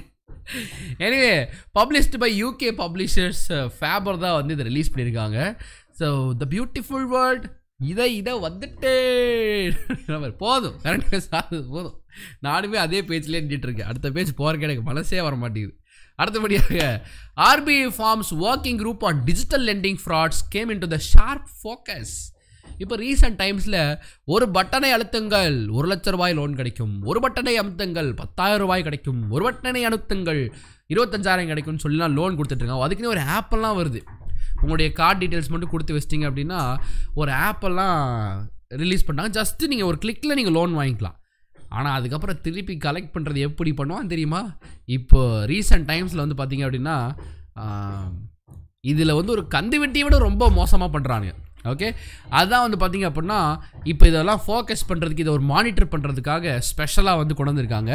Anyway published by UK publishers Faber தான் வந்து இதை ரிலீஸ் பண்ணியிருக்காங்க. ஸோ த பியூட்டிஃபுல் வேர்ல்டு இதை இதை வந்துட்டு போதும் கரண்ட் அஃபேர்ஸ் ஆகுது போதும். நானுமே அதே பேஜ்லேயே நின்றுட்டுருக்கேன். அடுத்த பேஜ் போகிறக்கு எனக்கு மனசே வர மாட்டேங்குது. அடுத்தபடியாக RBI forms working group on digital lending frauds came in to the sharp focus. இப்போ ரீசெண்ட் டைம்ஸில் ஒரு பட்டனை அழுத்துங்கள் ஒரு லட்ச ரூபாய் லோன் கிடைக்கும், ஒரு பட்டனை அமுத்துங்கள் பத்தாயிரம் ரூபாய் கிடைக்கும், ஒரு பட்டனை அழுத்துங்கள் இருபத்தஞ்சாயிரம் கிடைக்கும்னு சொல்லிலாம் லோன் கொடுத்துட்ருக்காங்க. அதுக்குன்னு ஒரு ஆப்பெல்லாம் வருது. உங்களுடைய கார்டு டீட்டெயில்ஸ் மட்டும் கொடுத்து வச்சிட்டிங்க அப்படின்னா ஒரு ஆப்பெல்லாம் ரிலீஸ் பண்ணாங்க. ஜஸ்ட்டு நீங்கள் ஒரு கிளிக்கில் நீங்கள் லோன் வாங்கிக்கலாம். ஆனால் அதுக்கப்புறம் திருப்பி கலெக்ட் பண்ணுறது எப்படி பண்ணுவான்னு தெரியுமா? இப்போ ரீசெண்ட் டைம்ஸில் வந்து பார்த்திங்க அப்படின்னா இதில் வந்து ஒரு கந்து வெட்டியை விட ரொம்ப மோசமாக பண்ணுறாங்க. ஓகே, அதுதான் வந்து பார்த்திங்க அப்படின்னா இப்போ இதெல்லாம் ஃபோக்கஸ் பண்ணுறதுக்கு இதை ஒரு மானிட்டர் பண்ணுறதுக்காக ஸ்பெஷலாக வந்து கொண்டு வந்திருக்காங்க.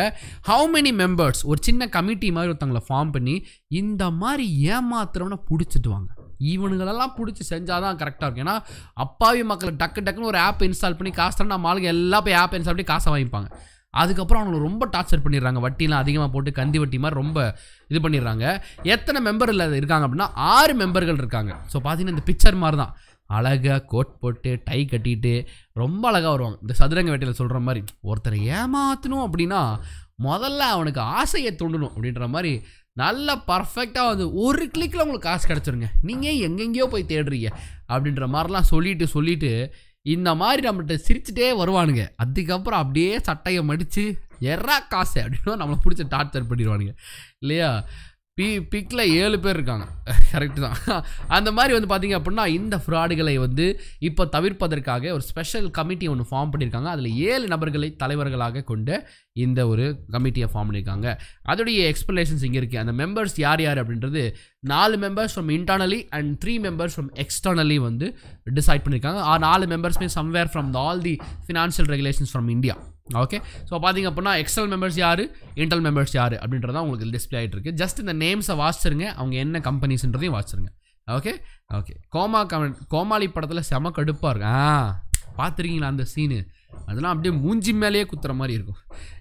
ஹவு மெனி மெம்பர்ஸ் ஒரு சின்ன கமிட்டி மாதிரி ஒருத்தங்களை ஃபார்ம் பண்ணி இந்த மாதிரி ஏமாத்துறவனை பிடிச்சிட்டு வாங்க. இவனுங்களெல்லாம் பிடிச்சி செஞ்சால் தான் கரெக்டாக இருக்கும். ஏன்னா அப்பாவி மக்களை டக்கு டக்குன்னு ஒரு ஆப் இன்ஸ்டால் பண்ணி காசு தரணும். நம்ம ஆளுங்க எல்லாம் போய் ஆப் இன்ஸ்டால் பண்ணி காசை வாங்கிப்பாங்க. அதுக்கப்புறம் அவங்களுக்கு ரொம்ப டார்ச்சர் பண்ணிடுறாங்க. வட்டிலாம் அதிகமாக போட்டு கந்தி வட்டி மாதிரி ரொம்ப இது பண்ணிடுறாங்க. எத்தனை மெம்பர் இருக்காங்க அப்படின்னா ஆறு மெம்பர்கள் இருக்காங்க. ஸோ பார்த்தீங்கன்னா இந்த பிக்சர் மாதிரி தான் அழகாக கோட் போட்டு டை கட்டிட்டு ரொம்ப அழகாக வருவாங்க. இந்த சதுரங்க வேட்டையில் சொல்கிற மாதிரி ஒருத்தரை ஏமாற்றணும் அப்படின்னா முதல்ல அவனுக்கு ஆசையை தூண்டணும் அப்படின்ற மாதிரி நல்லா பர்ஃபெக்டாக வந்து ஒரு கிளிக்கில் உங்களுக்கு காசு கிடச்சிருங்க. நீங்கள் எங்கெங்கேயோ போய் தேடுறீங்க அப்படின்ற மாதிரிலாம் சொல்லிவிட்டு சொல்லிவிட்டு இந்த மாதிரி நம்மகிட்ட சிரிச்சுட்டே வருவானுங்க. அதுக்கப்புறம் அப்படியே சட்டையை மடித்து எறா காசு அப்படின்னா நம்மளை பிடிச்ச டார்ச்சர் பண்ணிடுவானுங்க இல்லையா? பி பிக்கில் ஏழு பேர் இருக்காங்க. கரெக்டு தான். அந்த மாதிரி வந்து பார்த்திங்க அப்படின்னா இந்த ஃப்ராடுகளை வந்து இப்போ தவிர்ப்பதற்காக ஒரு ஸ்பெஷல் கமிட்டி ஒன்று ஃபார்ம் பண்ணியிருக்காங்க. அதில் ஏழு நபர்களை தலைவர்களாக கொண்டு இந்த ஒரு கமிட்டியை ஃபார்ம் பண்ணியிருக்காங்க. அதோடைய எக்ஸ்பிளேஷன்ஸ் இங்கே இருக்குது. அந்த மெம்பர்ஸ் யார் யார் அப்படின்றது நாலு members from internally and three members from externally வந்து டிசைட் பண்ணியிருக்காங்க. ஆ நாலு மெம்பர்ஸ்மே somewhere from all the financial regulations from India. Okay, so பார்த்திங்க அப்படின்னா எக்ஸ்டர்னல் மெம்பர்ஸ் யார் இன்டர்னல் மெம்பர்ஸ் யார் அப்படின்றதான் உங்களுக்கு டிஸ்பிளே ஆகிட்டு இருக்குது. ஜஸ்ட் இந்த நேம்ஸை வாசிச்சிருங்க, அவங்க என்ன கம்பெனிஸ்ன்றதையும் வாசிச்சிருங்க. ஓகே ஓகே கோமா கமெண்ட் கோமாளி படத்தில் செம கடுப்பாக இருக்கு. ஆ பார்த்துருக்கீங்களா அந்த சீனு? அதெல்லாம் அப்படியே மூஞ்சி மேலேயே குத்துற மாதிரி இருக்கும்.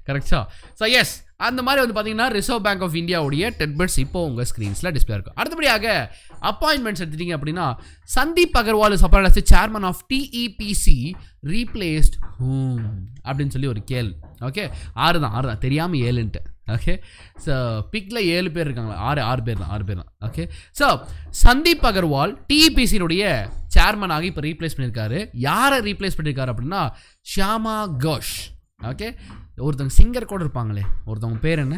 கரெக்டா? ஸோ எஸ், அந்த மாதிரி வந்து பார்த்தீங்கன்னா ரிசர்வ் பேங்க் ஆஃப் இந்தியாவுடைய டெட்பர்ட்ஸ் இப்போ உங்கள் ஸ்க்ரீன்ஸில் டிஸ்பிளே இருக்கும். அடுத்தபடியாக அப்பாயின்மெண்ட்ஸ் எடுத்துட்டீங்க அப்படின்னா சந்தீப் அகர்வால் is appointed as chairman of TEPC replaced whom அப்படின்னு சொல்லி ஒரு கேள்வி. ஓகே, ஆறு தான் ஆறு தான் தெரியாமல் ஏழுன்ட்டு. ஓகே, ஸோ பிக்கில் ஏழு பேர் இருக்காங்களா? ஆறு ஆறு பேர் தான் ஆறு பேர் தான் ஓகே, ஸோ சந்தீப் அகர்வால் டிஇபிசியினுடைய சேர்மனாக இப்போ ரீப்ளேஸ் பண்ணியிருக்காரு. யாரை ரீப்ளேஸ் பண்ணியிருக்காரு அப்படின்னா ஷியாமா கோஷ். ஓகே, ஒருத்தவங்க சிங்கர் கூட இருப்பாங்களே, ஒருத்தவங்க பேர் என்ன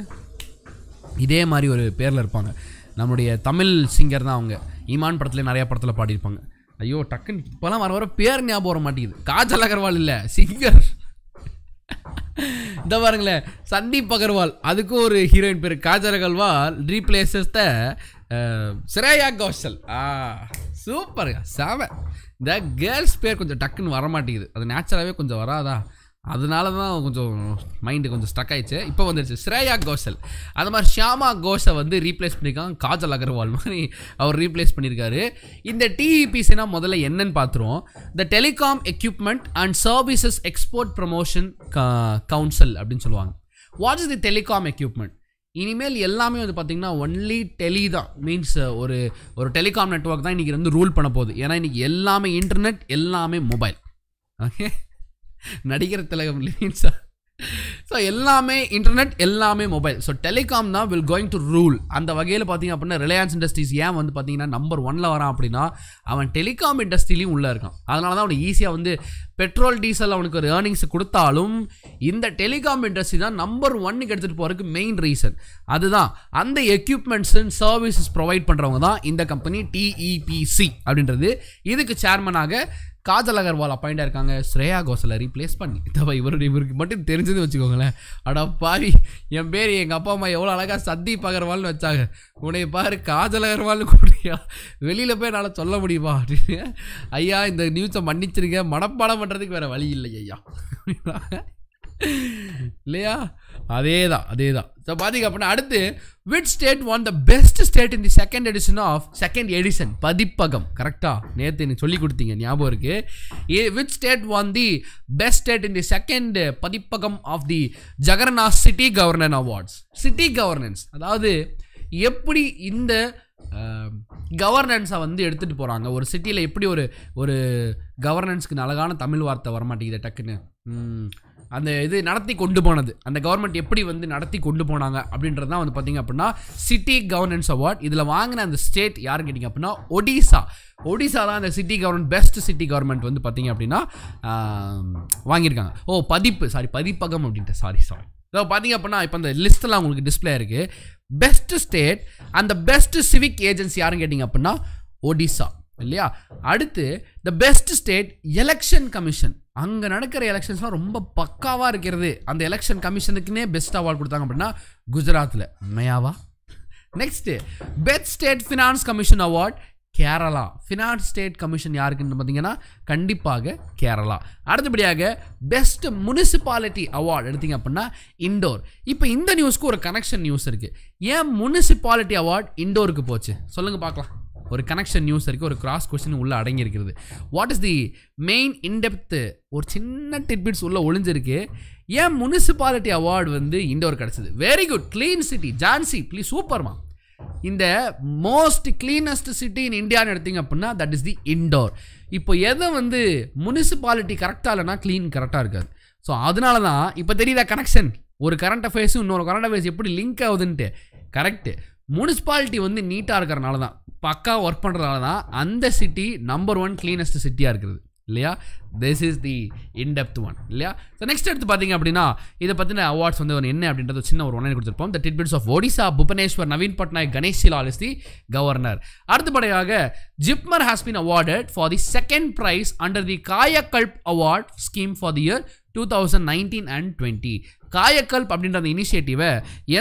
இதே மாதிரி ஒரு பேரில் இருப்பாங்க. நம்மளுடைய தமிழ் சிங்கர் தான் அவங்க. ஈமான் படத்தில் நிறையா படத்தில் பாடியிருப்பாங்க. ஐயோ டக்குன்னு இப்போலாம் வர வர பேர் ஞாபகம் வர மாட்டேங்குது. காஜல் அகர்வால் இல்லை சிங்கர். இந்த பாருங்களேன் சந்தீப் அகர்வால், அதுக்கும் ஒரு ஹீரோயின் பேர் காஜல் அகர்வால் ரீப்ளேசஸ் த ஸ்ரேயா கோஷல். ஆ சூப்பருங்க சாம. இந்த கேர்ள்ஸ் பேர் கொஞ்சம் டக்குன்னு வரமாட்டேங்குது, அது நேச்சுரலாகவே கொஞ்சம் வராதா? அதனால தான் கொஞ்சம் மைண்ட் கொஞ்சம் ஸ்டக் ஆயிடுச்சு. இப்போ வந்துருச்சு ஸ்ரேயா கோஷல், அது மாதிரி ஷியாமா கோஷை வந்து ரீப்ளேஸ் பண்ணியிருக்காங்க காஜல் அகர்வால் மாதிரி அவர் ரீப்ளேஸ் பண்ணியிருக்காரு. இந்த டிஇபிசினா முதல்ல என்னன்னு பார்த்துருவோம். The telecom equipment and services export promotion council அப்படின்னு சொல்லுவாங்க. What is the telecom equipment? இனிமேல் எல்லாமே வந்து பார்த்திங்கன்னா ஒன்லி டெலி தான், மீன்ஸ் ஒரு ஒரு டெலிகாம் நெட்வொர்க் தான் இன்றைக்கி வந்து ரூல் பண்ண போகுது. ஏன்னா இன்றைக்கி எல்லாமே இன்டர்நெட், எல்லாமே மொபைல். ஓகே, நடிகர் திலகம் மீன்ஸா? ஸோ எல்லாமே இன்டர்நெட், எல்லாமே மொபைல். ஸோ டெலிகாம் தான் வில் கோயிங் டு ரூல். அந்த வகையில் பார்த்திங்க அப்படின்னா ரிலையன்ஸ் இண்டஸ்ட்ரீஸ் ஏன் வந்து பார்த்திங்கன்னா நம்பர் ஒனில் வரான் அப்படின்னா அவன் டெலிகாம் இண்டஸ்ட்ரிலையும் உள்ளே இருக்கான். அதனால தான் அவனுக்கு ஈஸியாக வந்து பெட்ரோல் டீசல் அவனுக்கு ஒரு ஏர்னிங்ஸ் கொடுத்தாலும் இந்த டெலிகாம் இண்டஸ்ட்ரி தான் நம்பர் ஒன்னுக்கு எடுத்துகிட்டு போகிறதுக்கு மெயின் ரீசன். அதுதான் அந்த எக்யூப்மெண்ட்ஸ் அண்ட் சர்வீசஸ் ப்ரொவைட் பண்ணுறவங்க தான் இந்த கம்பெனி டிஇபிசி அப்படின்றது. இதுக்கு சேர்மனாக காஜல் அகர்வால் அப்பாயிண்ட் ஆயிருக்காங்க ஸ்ரேயா கோஷலை ரீப்ளேஸ் பண்ணி. தப்பா இவருடைய இவருக்கு மட்டும் தெரிஞ்சது வச்சுக்கோங்களேன். அடா பாவி, என் பேர் எங்கள் அப்பா அம்மா எவ்வளோ அழகாக சந்தீப் அகர்வால்னு வச்சாங்க, உன்னைய பாரு காஜல் அகர்வால்னு கூட்டியா வெளியில் போய் என்னால் சொல்ல முடியுமா அப்படின்னு. ஐயா இந்த நியூஸை மன்னிச்சிருங்க, மனப்பாடம் பண்ணுறதுக்கு வேறு வழி இல்லை ஐயா இல்லையா? அதே தான் அதே தான். ஸோ பார்த்தீங்க அப்படின்னா அடுத்து விட் state one the best state in the second edition of second edition பதிப்பகம். கரெக்டாக நேற்று எனக்கு சொல்லி கொடுத்தீங்க, ஞாபகம் இருக்குது. விட் state one the best state in the second பதிப்பகம் of the Janaagraha city governance awards. City governance அதாவது எப்படி இந்த கவர்னன்ஸை வந்து எடுத்துகிட்டு போகிறாங்க ஒரு சிட்டியில். எப்படி ஒரு ஒரு கவர்னன்ஸ்க்கு அழகான தமிழ் வார்த்தை வரமாட்டேங்குது டக்குன்னு. அந்த இது நடத்தி கொண்டு போனது, அந்த கவர்மெண்ட் எப்படி வந்து நடத்தி கொண்டு போனாங்க அப்படின்றது தான் வந்து பார்த்திங்க அப்படின்னா சிட்டி கவர்னன்ஸ் அவார்ட். இதில் வாங்கின அந்த ஸ்டேட் யாருன்னு கேட்டிங்க அப்படின்னா ஒடிசா. ஒடிசா தான் அந்த city government best city government வந்து பார்த்திங்க அப்படின்னா வாங்கியிருக்காங்க. ஓ பதிப்பு சாரி பதிப்பகம் அப்படின்ட்டு சாரி சாரி ஸோ பார்த்திங்க அப்படின்னா இப்போ அந்த லிஸ்ட்டெல்லாம் உங்களுக்கு டிஸ்பிளே இருக்குது. பெஸ்ட்டு ஸ்டேட் அந்த பெஸ்ட்டு சிவிக் ஏஜென்சி யாருன்னு கேட்டிங்க அப்படின்னா ஒடிசா இல்லையா? அடுத்து the best state election commission. அங்கே நடக்கிற எலெக்ஷன்ஸ்லாம் ரொம்ப பக்காவாக இருக்கிறது, அந்த எலெக்ஷன் கமிஷனுக்குன்னே பெஸ்ட் அவார்ட் கொடுத்தாங்க அப்படின்னா குஜராத்தில். உண்மையாவா? Next best state finance commission award Kerala. Finance state commission யாருக்குன்னு பார்த்தீங்கன்னா கண்டிப்பாக கேரளா. அடுத்தபடியாக பெஸ்ட் முனிசிபாலிட்டி அவார்டு எடுத்திங்க அப்படின்னா இண்டோர். இப்போ இந்த நியூஸ்க்கு ஒரு கனெக்ஷன் நியூஸ் இருக்குது. ஏன் முனிசிபாலிட்டி அவார்டு இண்டோருக்கு போச்சு சொல்லுங்கள் பார்க்கலாம். ஒரு கனெக்ஷன் நியூஸ் இருக்குது, ஒரு கிராஸ் கொஸ்டின் உள்ளே அடங்கியிருக்கிறது. What is the main in depth? ஒரு சின்ன டிட்பிட்ஸ் உள்ளே ஒளிஞ்சிருக்கு. ஏன் முனிசிபாலிட்டி அவார்டு வந்து இண்டோர் கிடச்சிது? Very good, clean city Jhansi please சூப்பர்மா. இந்த மோஸ்ட் க்ளீனஸ்ட் சிட்டி இன் இந்தியான்னு எடுத்திங்க அப்படின்னா தட் இஸ் தி இண்டோர். இப்போ எதை வந்து முனிசிபாலிட்டி கரெக்டாக இல்லைனா க்ளீன் கரெக்டாக இருக்காது. ஸோ அதனால தான் இப்போ தெரியுதா கனெக்ஷன், ஒரு கரண்ட் அஃபேர்ஸும் இன்னொரு கரண்ட் அஃபேர்ஸ் எப்படி லிங்க் ஆகுதுன்ட்டு. கரெக்டு, முனிசிபாலிட்டி வந்து நீட்டாக இருக்கிறனால தான், பக்கா ஒர்க் பண்ணுறதுனால தான் அந்த சிட்டி நம்பர் ஒன் க்ளீனஸ்ட் சிட்டியாக இருக்கிறது இல்லையா? This is the in depth one இல்லையா? ஸோ நெக்ஸ்ட் எடுத்து பார்த்தீங்க அப்படின்னா இதை பற்றின அவார்ட்ஸ் வந்து ஒன்று என்ன அப்படின்றது சின்ன ஒரு ஒன்லைன் கொடுத்துருப்போம். The titbits of Odisha Bhubaneswar Naveen Patnaik Ganeshi Lal is the governor. அடுத்தபடியாக JIPMER has been awarded for the second prize under the Kayakalp award scheme for the year two thousand nineteen and twenty. Kayakalp அப்படின்ற அந்த இனிஷியேட்டிவை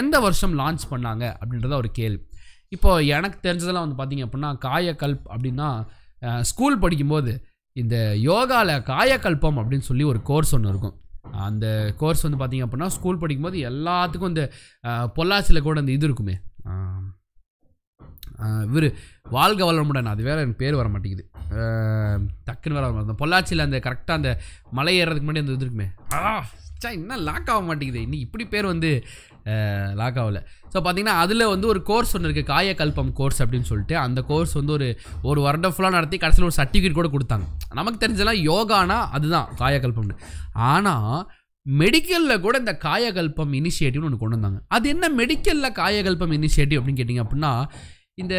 எந்த வருஷம் லான்ச் பண்ணாங்க அப்படின்றத ஒரு கேள்வி. இப்போது எனக்கு தெரிஞ்சதெல்லாம் வந்து பார்த்திங்க அப்படின்னா காயக்கல்ப் அப்படின்னா ஸ்கூல் படிக்கும்போது இந்த யோகாவில் காயக்கல்பம் அப்படின்னு சொல்லி ஒரு கோர்ஸ் ஒன்று இருக்கும். அந்த கோர்ஸ் வந்து பார்த்திங்க அப்படின்னா ஸ்கூல் படிக்கும்போது எல்லாத்துக்கும் இந்த பொள்ளாச்சியில் கூட அந்த இது இருக்குமே, இவர் வாழ்க வளமுடன், அது வேறு எனக்கு பேர் வர மாட்டேங்குது டக்குன்னு வேறு வர மாட்டேங்குது. பொள்ளாச்சியில் அந்த கரெக்டாக அந்த மலை ஏறதுக்கு முன்னாடி அந்த இது இருக்குமே, சா இன்னும் லாக் ஆக மாட்டேங்குது, இன்னும் இப்படி பேர் வந்து லாக் ஆகலை. ஸோ பார்த்திங்கன்னா அதில் வந்து ஒரு கோர்ஸ் ஒன்று இருக்குது காயக்கல்பம் கோர்ஸ் அப்படின்னு சொல்லிட்டு. அந்த கோர்ஸ் வந்து ஒரு ஒரு வருடம் ஃபுல்லாக நடத்தி கடைசியில் ஒரு சர்டிஃபிகேட் கூட கொடுத்தாங்க. நமக்கு தெரிஞ்சலாம் யோகானா அதுதான் காயக்கல்பம்னு. ஆனால் மெடிக்கலில் கூட இந்த காயக்கல்பம் இனிஷியேட்டிவ்னு ஒன்று கொண்டு வந்தாங்க. அது என்ன மெடிக்கலில் காயக்கல்பம் இனிஷியேட்டிவ் அப்படின்னு கேட்டிங்க அப்படின்னா இந்த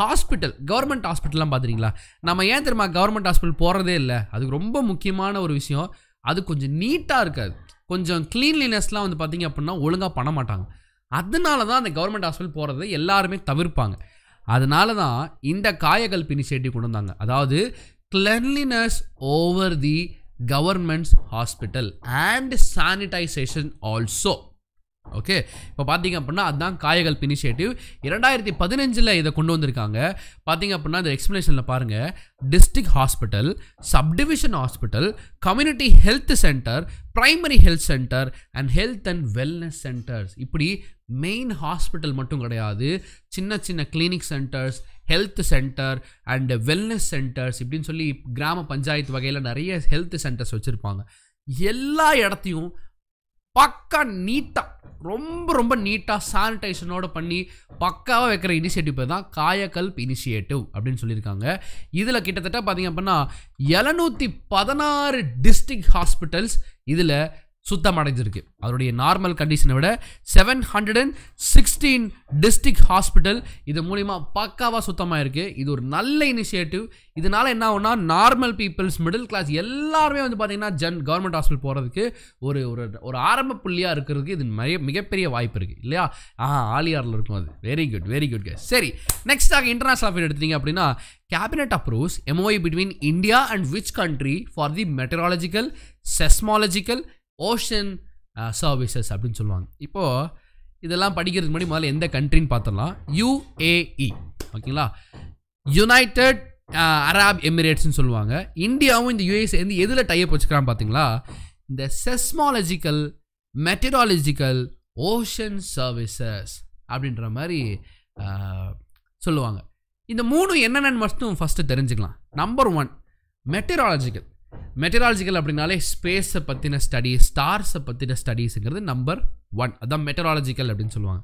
ஹாஸ்பிட்டல் கவர்மெண்ட் ஹாஸ்பிட்டல்லாம் பார்த்துட்டிங்களா, நம்ம ஏன் தெரியுமா கவர்மெண்ட் ஹாஸ்பிட்டல் போகிறதே இல்லை? அதுக்கு ரொம்ப முக்கியமான ஒரு விஷயம், அது கொஞ்சம் நீட்டாக இருக்காது, கொஞ்சம் க்ளீன்லினஸ்லாம் வந்து பார்த்திங்க அப்படின்னா ஒழுங்காக பண்ண மாட்டாங்க. அதனால தான் அந்த கவர்மெண்ட் ஹாஸ்பிட்டல் போகிறத எல்லாருமே தவிர்ப்பாங்க. அதனால தான் இந்த காயக்கல்பு இனிஷியேட்டிவ் கொண்டு வந்தாங்க. அதாவது cleanliness over the governments hospital and sanitisation also. Okay இப்போ பாத்தீங்க அப்படின்னா அதுதான் காயகல்ப் இனிஷியேட்டிவ் இரண்டாயிரத்து பதினைந்து இத கொண்டு வந்திருக்காங்க. பாத்தீங்க அப்படின்னா இந்த எக்ஸ்பிளனேஷன்ல பாருங்க, district hospital, sub division hospital, community health centre, primary health centre and health and wellness centres. இப்படி மெயின் ஹாஸ்பிட்டல் மட்டும் கிடையாது, சின்ன சின்ன clinic centres, health centre and wellness centres இப்படின்னு சொல்லி கிராம பஞ்சாயத்து வகையில் நிறைய ஹெல்த் சென்டர்ஸ் வச்சுருப்பாங்க. எல்லா இடத்தையும் பக்கா நீட்டாக, ரொம்ப ரொம்ப நீட்டாக சானிடைசனோட பண்ணி பக்காவாக வைக்கிற இனிஷியேட்டிவ் பேர் தான் காயகல்ப் இனிஷியேட்டிவ் அப்படின்னு சொல்லியிருக்காங்க. இதில் கிட்டத்தட்ட பார்த்திங்க அப்படின்னா எழுநூற்றி பதினாறு டிஸ்ட்ரிக்ட் ஹாஸ்பிட்டல்ஸ் இதில் சுத்தமடைஞ்சிருக்கு. அதோடைய நார்மல் கண்டிஷனை விட seven hundred and sixteen district hospital இது மூலிமா பக்காவாக சுத்தமாக இருக்குது. இது ஒரு நல்ல இனிஷியேட்டிவ். இதனால் என்ன ஆகுனா நார்மல் பீப்புள்ஸ், மிடில் கிளாஸ் எல்லாருமே வந்து பார்த்திங்கன்னா ஜன் கவர்மெண்ட் ஹாஸ்பிட்டல் போகிறதுக்கு ஒரு ஒரு ஆரம்ப புள்ளியாக இருக்கிறதுக்கு இது மிக மிகப்பெரிய வாய்ப்பு இருக்குது இல்லையா? ஆ ஆலியாரில் இருக்கும் அது. Very good, very good guys. சரி, நெக்ஸ்ட்டாக இன்டர்நேஷனல் அஃபேர் எடுத்தீங்க அப்படின்னா Cabinet approves M O U between India and which country for the meteorological, seismological, ocean uh, services அப்படின்னு சொல்லுவாங்க. இப்போது இதெல்லாம் படிக்கிறதுக்கு முன்னாடி முதல்ல எந்த கண்ட்ரின்னு பார்த்துடலாம். யூ ஏ இ ஓகேங்களா, யுனைடெட் அரப் எமிரேட்ஸ்ன்னு சொல்லுவாங்க. இந்தியாவும் இந்த யூஏ சேர்ந்து எதில் டைப் வச்சுக்கிறான்னு பார்த்தீங்களா, இந்த செஸ்மாலஜிக்கல், மெட்டீராலஜிக்கல், ஓஷன் சர்வீசஸ் அப்படின்ற மாதிரி சொல்லுவாங்க. இந்த மூணு என்னென்னு மட்டும் ஃபஸ்ட்டு தெரிஞ்சுக்கலாம். Number one மெட்டீராலஜிக்கல். மெட்டீராலஜிக்கல் அப்படின்னாலே ஸ்பேஸை பற்றின ஸ்டடி, ஸ்டார்ஸை பற்றின ஸ்டடீஸுங்கிறது நம்பர் ஒன். அதுதான் மெட்டீராலஜிக்கல் அப்படின்னு சொல்லுவாங்க.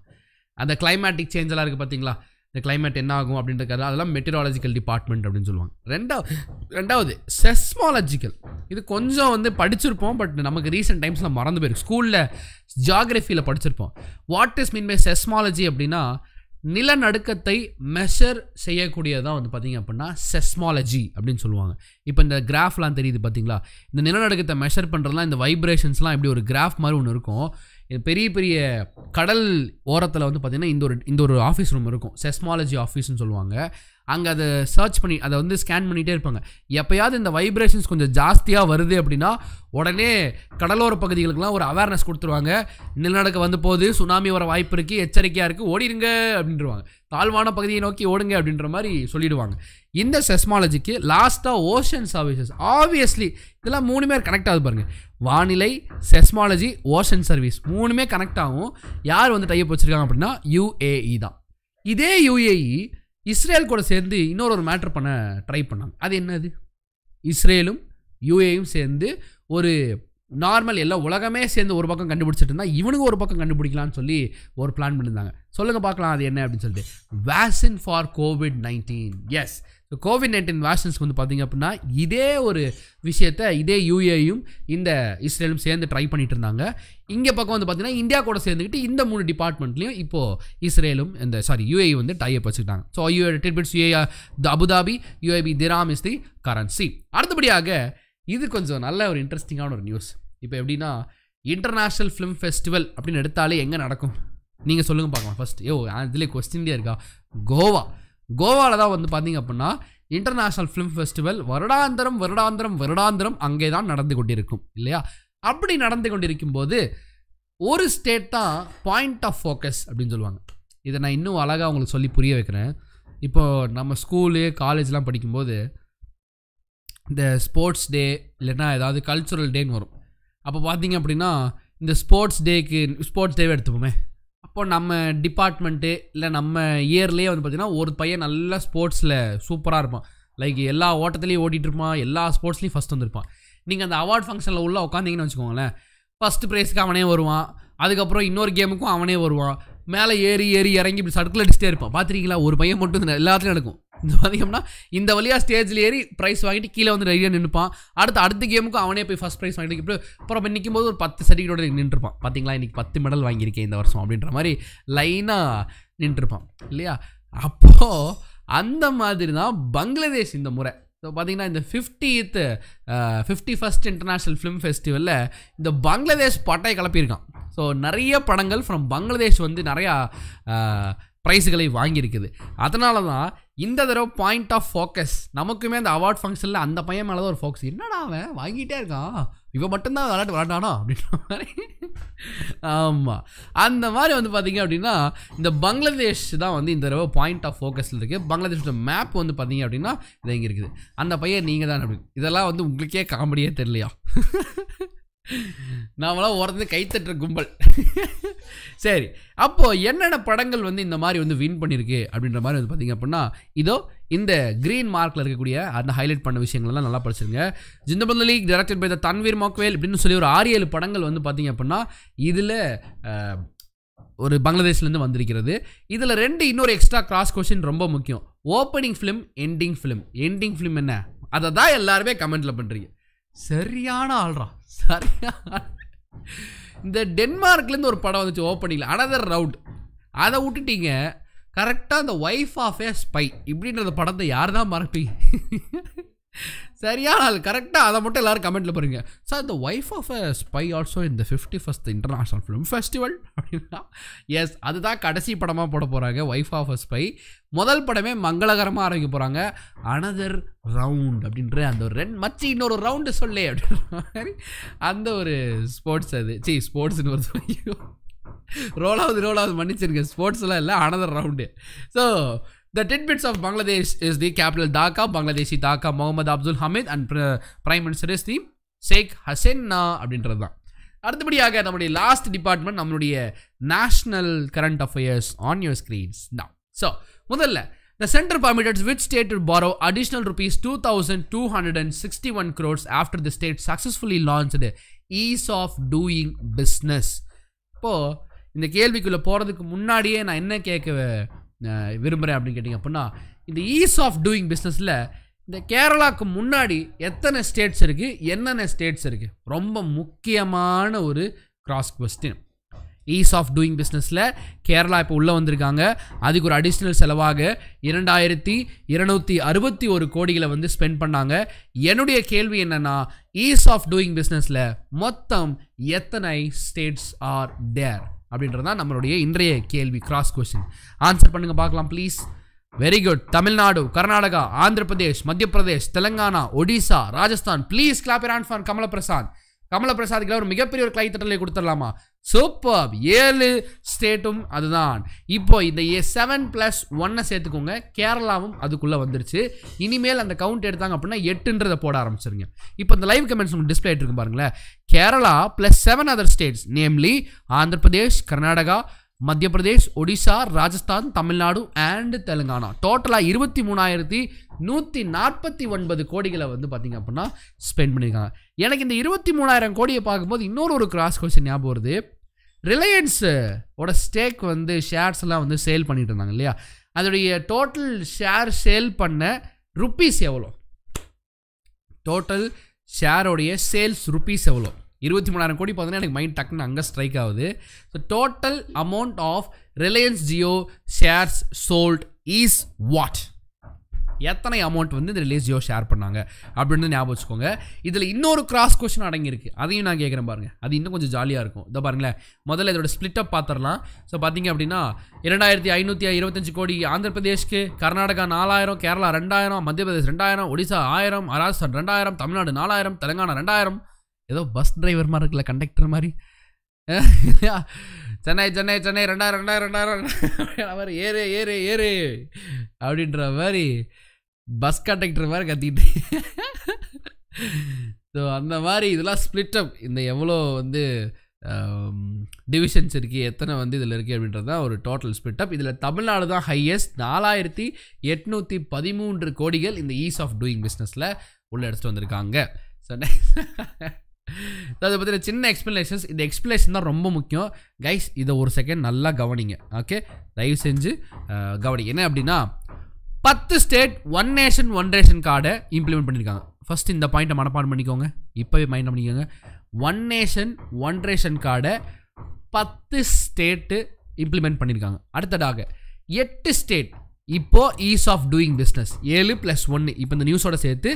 அந்த கிளைமேட்டிக் சேஞ்செல்லாம் இருக்குது பார்த்தீங்களா, இந்த கிளைமேட் என்ன ஆகும் அப்படின்றதுக்காக அதெல்லாம் மெட்டீராலஜிக்கல் டிபார்ட்மெண்ட் அப்படின்னு சொல்லுவாங்க. ரெண்டாவது ரெண்டாவது செஸ்மாலஜிக்கல். இது கொஞ்சம் வந்து படிச்சிருப்போம், பட் நமக்கு ரீசெண்ட் டைம்ஸில் மறந்து போயிருக்கு. ஸ்கூலில் ஜியாகிரஃபியில் படிச்சிருப்போம். What is mean by seismology அப்படின்னா நிலநடுக்கத்தை மெஷர் செய்யக்கூடியதான் வந்து பார்த்திங்க அப்படின்னா செஸ்மாலஜி அப்படின்னு சொல்லுவாங்க. இப்போ இந்த கிராஃப்லாம் தெரியுது பார்த்தீங்களா, இந்த நிலநடுக்கத்தை மெஷர் பண்ணுறதுலாம் இந்த வைப்ரேஷன்ஸ்லாம் இப்படி ஒரு கிராஃப் மாதிரி ஒன்று இருக்கும். பெரிய பெரிய கடல் ஓரத்தில் வந்து பார்த்திங்கன்னா இந்த ஒரு இந்த ஒரு ஆஃபீஸ் ரூம் இருக்கும், செஸ்மாலஜி ஆஃபீஸ்ன்னு சொல்லுவாங்க. அங்கே அதை சர்ச் பண்ணி அதை வந்து ஸ்கேன் பண்ணிகிட்டே இருப்பாங்க. எப்போயாவது இந்த வைப்ரேஷன்ஸ் கொஞ்சம் ஜாஸ்தியாக வருது அப்படின்னா உடனே கடலோர பகுதிகளுக்கெல்லாம் ஒரு அவேர்னஸ் கொடுத்துருவாங்க. நிலநடுக்க வந்து போகுது, சுனாமி வர வாய்ப்பு இருக்குது, எச்சரிக்கையாக இருக்குது, ஓடிடுங்க அப்படின்றவாங்க. தாழ்வான பகுதியை நோக்கி ஓடுங்க அப்படின்ற மாதிரி சொல்லிடுவாங்க. இந்த செஸ்மாலஜிக்கு லாஸ்ட்டாக ஓஷன் சர்வீசஸ். ஆப்வியஸ்லி இதெல்லாம் மூணுமே கனெக்ட் ஆகுது பாருங்கள். வானிலை, செஸ்மாலஜி, ஓஷன் சர்வீஸ் மூணுமே கனெக்ட் ஆகும். யார் வந்து டைப் வச்சுருக்காங்க அப்படின்னா யூஏஇ தான். இதே யூஏஇ இஸ்ரேல் கூட சேர்ந்து இன்னொரு ஒரு மேட்டர் பண்ண ட்ரை பண்ணாங்க. அது என்னது, இஸ்ரேலும் யூஏயும் சேர்ந்து ஒரு நார்மல் எல்லா உலகமே சேர்ந்து ஒரு பக்கம் கண்டுபிடிச்சிட்டு இருந்தால் இவனுக்கு ஒரு பக்கம் கண்டுபிடிக்கலான்னு சொல்லி ஒரு பிளான் பண்ணியிருந்தாங்க. சொல்லுங்கள் பார்க்கலாம் அது என்ன அப்படின்னு சொல்லிட்டு, vaccine for Covid nineteen. Yes, Covid nineteen வேக்சின்ஸ்க்கு வந்து பார்த்திங்க அப்படின்னா இதே ஒரு விஷயத்தை இதே யூஏயும் இந்த இஸ்ரேலும் சேர்ந்து ட்ரை பண்ணிட்டு இருந்தாங்க. இங்கே பக்கம் வந்து பார்த்திங்கன்னா இந்தியா கூட சேர்ந்துக்கிட்டு இந்த மூணு டிபார்ட்மெண்ட்லேயும் இப்போது இஸ்ரேலும் இந்த சாரி யூஏ வந்து டைப் வச்சுக்கிட்டாங்க. So UAE tidbits UAE Abu Dhabi, UAE dirham is the currency. அடுத்தபடியாக இது கொஞ்சம் நல்ல ஒரு இன்ட்ரெஸ்டிங்கான ஒரு நியூஸ். இப்போ எப்படின்னா இன்டர்நேஷ்னல் ஃபிலிம் ஃபெஸ்டிவல் அப்படின்னு எடுத்தாலே எங்கே நடக்கும் நீங்கள் சொல்லுங்கள் பார்க்கலாம். ஃபர்ஸ்ட் யோ இதுலேயே கொஸ்டின்லேயே இருக்கா, கோவா. கோவாவில் தான் வந்து பார்த்திங்க அப்படின்னா இன்டர்நேஷ்னல் ஃபிலிம் ஃபெஸ்டிவல் வருடாந்திரம் வருடாந்திரம் வருடாந்திரம் அங்கே தான் நடந்து கொண்டிருக்கும் இல்லையா? அப்படி நடந்து கொண்டிருக்கும் போது ஒரு ஸ்டேட் தான் பாயிண்ட் ஆஃப் ஃபோக்கஸ் அப்படின்னு சொல்லுவாங்க. இதை நான் இன்னும் அழகாக உங்களுக்கு சொல்லி புரிய வைக்கிறேன். இப்போது நம்ம ஸ்கூலு காலேஜ்லாம் படிக்கும்போது இந்த ஸ்போர்ட்ஸ் டே இல்லைன்னா ஏதாவது கல்ச்சுரல் டேன்னு வரும். அப்போ பார்த்திங்க அப்படின்னா இந்த ஸ்போர்ட்ஸ் டேக்கு ஸ்போர்ட்ஸ் டேவே எடுத்துப்போமே. அப்போது நம்ம டிபார்ட்மெண்ட்டு இல்லை நம்ம இயர்லேயே வந்து பார்த்திங்கன்னா ஒரு பையன் நல்லா ஸ்போர்ட்ஸில் சூப்பராக இருப்பான், லைக் எல்லா ஓட்டத்துலேயும் ஓட்டிகிட்ருப்பான், எல்லா ஸ்போர்ட்ஸ்லேயும் ஃபஸ்ட் வந்துருப்பான். நீங்கள் அந்த அவார்ட் ஃபங்க்ஷனில் உள்ளே உட்காந்திங்கன்னு வச்சுக்கோங்களேன், ஃபஸ்ட்டு ப்ரைஸுக்கு அவனே வருவான், அதுக்கப்புறம் இன்னொரு கேமுக்கும் அவனே வருவான், மேலே ஏறி ஏறி இறங்கி இப்படி சர்க்கிள் அடிச்சுட்டே இருப்பான். பார்த்துருக்கீங்களா? ஒரு பையன் மட்டும் எல்லாத்துலையும் நடக்கும். இந்த பார்த்திங்கன்னா இந்த வழியாக ஸ்டேஜில் ஏறி ப்ரைஸ் வாங்கிட்டு கீழே வந்து ரெடியாக நின்றுப்பான். அடுத்து அடுத்த கேமுக்கும் அவனே போய் ஃபஸ்ட் ப்ரைஸ் வாங்கிட்டு இப்படி அப்புறம் நிற்கும் போது ஒரு பத்து சர்டிஃபிகேட்டோட நின்றுப்பான். பார்த்திங்களா இன்றைக்கி பத்து மெடல் வாங்கியிருக்கேன் இந்த வருஷம் அப்படின்ற மாதிரி லைனாக நின்றுப்பான் இல்லையா? அப்போது அந்த மாதிரி தான் பங்களாதேஷ் இந்த முறை. ஸோ பார்த்திங்கன்னா இந்த fiftieth fifty first international film ஃபெஸ்டிவலில் இந்த பங்களாதேஷ் பட்டையை கிளப்பியிருக்கான். ஸோ நிறைய படங்கள் ஃப்ரம் பங்களாதேஷ் வந்து நிறையா ப்ரைஸுகளை வாங்கியிருக்குது. அதனால தான் இந்த தடவை பாயிண்ட் ஆஃப் ஃபோக்கஸ் நமக்குமே அந்த அவார்ட் ஃபங்க்ஷனில் அந்த பையன் மேலே தான் ஒரு ஃபோக்கஸ். என்னடா அவன் வாங்கிட்டே இருக்கான், இவன் மட்டும்தான் விளையாட்டு விளாண்டானா அப்படின்ற மாதிரி. ஆமாம், அந்த மாதிரி வந்து பார்த்திங்க அப்படின்னா இந்த பங்களாதேஷ் தான் வந்து இந்த தடவை பாயிண்ட் ஆஃப் ஃபோக்கஸில் இருக்குது. பங்களாதேஷோட மேப் வந்து பார்த்திங்க அப்படின்னா இது இங்கே இருக்குது. அந்த பையன் நீங்கள் தான் அப்படி. இதெல்லாம் வந்து உங்களுக்கே காமெடியே தெரியலையா? நாமெல்லாம் உறந்து கைத்தட்டுற கும்பல். சரி, அப்போது என்னென்ன படங்கள் வந்து இந்த மாதிரி வந்து வின் பண்ணியிருக்கு அப்படின்ற மாதிரி வந்து பார்த்திங்க அப்படின்னா இதோ இந்த க்ரீன் மார்க்கில் இருக்கக்கூடிய அந்த ஹைலைட் பண்ண விஷயங்கள்லாம் நல்லா படிச்சுருங்க. ஜிந்தபந்த league directed by the Tanveer மக்வேல் அப்படின்னு சொல்லி ஒரு ஆறு ஏழு படங்கள் வந்து பார்த்திங்க அப்படின்னா இதில் ஒரு பங்களாதேஷ்லேருந்து வந்திருக்கிறது. இதில் ரெண்டு இன்னொரு எக்ஸ்ட்ரா கிராஸ் கொஸ்டின் ரொம்ப முக்கியம். Opening film, ending film. Ending film என்ன, அதை தான் எல்லாருமே கமெண்ட்டில் பண்ணுறீங்க. சரியான ஆள்ரா, சரியான. இந்த டென்மார்க்லேருந்து ஒரு படம் வந்துச்சு ஓப்பனிங்கில், அனதர் ரவுண்ட். அதை விட்டுட்டீங்க. கரெக்டாக இந்த ஒய்ஃப் ஆஃப் ஏ ஸ்பை இப்படின்ற படத்தை யார் தான் மறப்பீங்க? சரியான ஆள், கரெக்டாக. அதை மட்டும் எல்லோரும் கமெண்ட்டில் பாருங்க. சார் இந்த wife of a spy also இந்த fifty first international film festival அப்படின்னா எஸ், அதுதான் கடைசி படமாக போட போகிறாங்க. ஒய்ஃப் ஆஃப் ஏ ஸ்பை முதல் படமே மங்களகரமாக ஆரம்பிக்க போகிறாங்க. அனதர் ரவுண்ட் அப்படின்ற அந்த ஒரு ரெண்டு மச்சி இன்னொரு ரவுண்டு சொல்லே அப்படின்ற மாதிரி அந்த ஒரு ஸ்போர்ட்ஸ். அது சி ஸ்போர்ட்ஸ்னு ஒரு சொல்லியோ ரோலாவது ரோலாவது மன்னிச்சிருங்க, ஸ்போர்ட்ஸ்லாம் இல்லை, another round. So The tidbits of Bangladesh is the capital Dhaka, Bangladeshi Dhaka, Mohammad Abdul Hamid and uh, Prime Minister is the Sheikh Hasina அப்படின்றது தான். அடுத்தபடியாக நம்மளுடைய லாஸ்ட் டிபார்ட்மெண்ட் நம்மளுடைய national current affairs on your screens now. So முதல்ல the center permitted which state to borrow additional rupees two thousand two hundred sixty-one crores after the state successfully launched the ease of doing business. இப்போ இந்த கேள்விக்குள்ளே போகிறதுக்கு முன்னாடியே நான் என்ன கேட்க விரும்புகிறேன் அப்படின்னு கேட்டிங்க அப்படின்னா இந்த ஈஸ் ஆஃப் டூயிங் பிஸ்னஸில் இந்த கேரளாவுக்கு முன்னாடி எத்தனை ஸ்டேட்ஸ் இருக்குது, என்னென்ன ஸ்டேட்ஸ் இருக்குது, ரொம்ப முக்கியமான ஒரு cross question. Ease of doing பிஸ்னஸில் கேரளா இப்போ உள்ளே வந்திருக்காங்க. அதுக்கு ஒரு அடிஷ்னல் செலவாக இரண்டாயிரத்தி இருநூற்றி அறுபத்தி ஒரு கோடிகளை வந்து ஸ்பெண்ட் பண்ணாங்க. என்னுடைய கேள்வி என்னென்னா ஈஸ் ஆஃப் டூயிங் பிஸ்னஸில் மொத்தம் எத்தனை ஸ்டேட்ஸ் ஆர் தேர் அப்படின்றது தான் நம்மளுடைய இன்றைய கேள்வி கிராஸ் கொஸ்டின். ஆன்சர் பண்ணுங்கள் பார்க்கலாம் please. Very good. Tamil Nadu, Karnataka, Andhra Pradesh, Madhya Pradesh, Telangana, Odisha, Rajasthan. Please clap your hand for Kamalaprasad. கமலபிரசாத்க்கு ஒரு மிகப்பெரிய ஒரு கலை தட்டலை கொடுத்துடலாமா? சூப்பர். ஏழு ஸ்டேட்டும் அதுதான். இப்போ இந்த செவன் ப்ளஸ் ஒன்னை சேர்த்துக்கோங்க, கேரளாவும் அதுக்குள்ளே வந்துருச்சு. இனிமேல் அந்த கவுண்ட் எடுத்தாங்க அப்படின்னா எட்டுன்றதை போட ஆரம்பிச்சிருங்க. இப்போ இந்த லைவ் கமெண்ட்ஸ் உங்களுக்கு டிஸ்பிளே ஆகிட்டு இருக்கு பாருங்களேன். Kerala plus seven other states namely Andhra Pradesh, Karnataka, Madhya Pradesh, Odisha, Rajasthan, Tamil Nadu and Telangana. டோட்டலாக இருபத்தி மூணாயிரத்தி நூற்றி நாற்பத்தி ஒன்பது கோடிகளை வந்து பார்த்திங்க அப்படின்னா ஸ்பெண்ட் பண்ணியிருக்காங்க. எனக்கு இந்த இருபத்தி மூணாயிரம் கோடியை பார்க்கும்போது இன்னொரு ஒரு கிராஸ் கொஸ்டின் ஞாபகம் வருது. ரிலையன்ஸோட ஸ்டேக் வந்து ஷேர்ஸ் எல்லாம் வந்து சேல் பண்ணிட்டு இருந்தாங்க இல்லையா? அதோடைய டோட்டல் ஷேர் சேல் பண்ண ருப்பீஸ் எவ்வளோ? டோட்டல் ஷேரோடைய சேல்ஸ் ருப்பீஸ் எவ்வளோ? இருபத்தி மூணாயிரம் கோடி பார்த்தோன்னா எனக்கு மைண்ட் டக்குன்னு அங்கே ஸ்ட்ரைக் ஆகுது. So total amount of Reliance Jio shares sold is what? எத்தனை அமௌண்ட் வந்து இந்த ரிலையன்ஸ் ஜியோ ஷேர் பண்ணாங்க அப்படின்னு ஞாபகம் வச்சுக்கோங்க. இதில் இன்னொரு கிராஸ் கொஸ்டின் அடங்கியிருக்கு, அதையும் நான் கேட்குறேன் பாருங்கள். அது இன்னும் கொஞ்சம் ஜாலியாக இருக்கும். இதை பாருங்களேன், முதல்ல இதோட ஸ்பிளிட்டப் பார்த்துடலாம். ஸோ பார்த்தீங்க அப்படின்னா இரண்டாயிரத்தி ஐநூற்றி இருபத்தஞ்சு கோடி ஆந்திர பிரதேஷ்க்கு, கர்நாடகா நாலாயிரம், கேரளா ரெண்டாயிரம், மத்திய பிரதேஷ் ரெண்டாயிரம், ஒடிசா ஆயிரம், ராஜஸ்தான் ரெண்டாயிரம், தமிழ்நாடு நாலாயிரம், தெலுங்கானா ரெண்டாயிரம். ஏதோ பஸ் டிரைவர் மாதிரி இருக்குல்ல, கண்டக்டர் மாதிரி. சென்னை சென்னை சென்னை ரெண்டாயிரம் ரெண்டாயிரம் ரெண்டாயிரம் மாதிரி ஏறு ஏறு ஏறு அப்படின்ற மாதிரி பஸ் கண்டக்டர் மாதிரி கத்திக்கிட்டு. ஸோ அந்த மாதிரி இதெல்லாம் ஸ்பிளிட்டப், இந்த எவ்வளோ வந்து டிவிஷன்ஸ் இருக்குது, எத்தனை வந்து இதில் இருக்குது அப்படின்றது தான் ஒரு டோட்டல் ஸ்பிளிட்டப். இதில் தமிழ்நாடு தான் ஹையஸ்ட், நாலாயிரத்தி எட்நூற்றி பதிமூன்று கோடிகள் இந்த ஈஸ் ஆஃப் டூயிங் பிஸ்னஸில் உள்ளே எடுத்துகிட்டு வந்திருக்காங்க. சொன்னேன் அதை பற்றின சின்ன எக்ஸ்பிளேஷன்ஸ். இந்த எக்ஸ்பிளேஷன் தான் ரொம்ப முக்கியம் கைஸ். இதை ஒரு செகண்ட் நல்லா கவனிங்க, ஓகே? தயவு செஞ்சு கவனிங்க. என்ன அப்படின்னா பத்து state one nation one ration கார்டை இம்ப்ளிமெண்ட் பண்ணியிருக்காங்க. ஃபர்ஸ்ட் இந்த பாயிண்ட்டை மனப்பாடம் பண்ணிக்கோங்க, இப்போவே மைண்ட் பண்ணிக்கோங்க. ஒன் நேஷன் ஒன் ரேஷன் கார்டை பத்து ஸ்டேட்டு இம்ப்ளிமெண்ட் பண்ணியிருக்காங்க. அடுத்ததாக எட்டு ஸ்டேட் இப்போது ஈஸ் ஆஃப் டூயிங் பிஸ்னஸ், ஏழு ப்ளஸ் ஒன்று இப்போ இந்த நியூஸோட சேர்த்து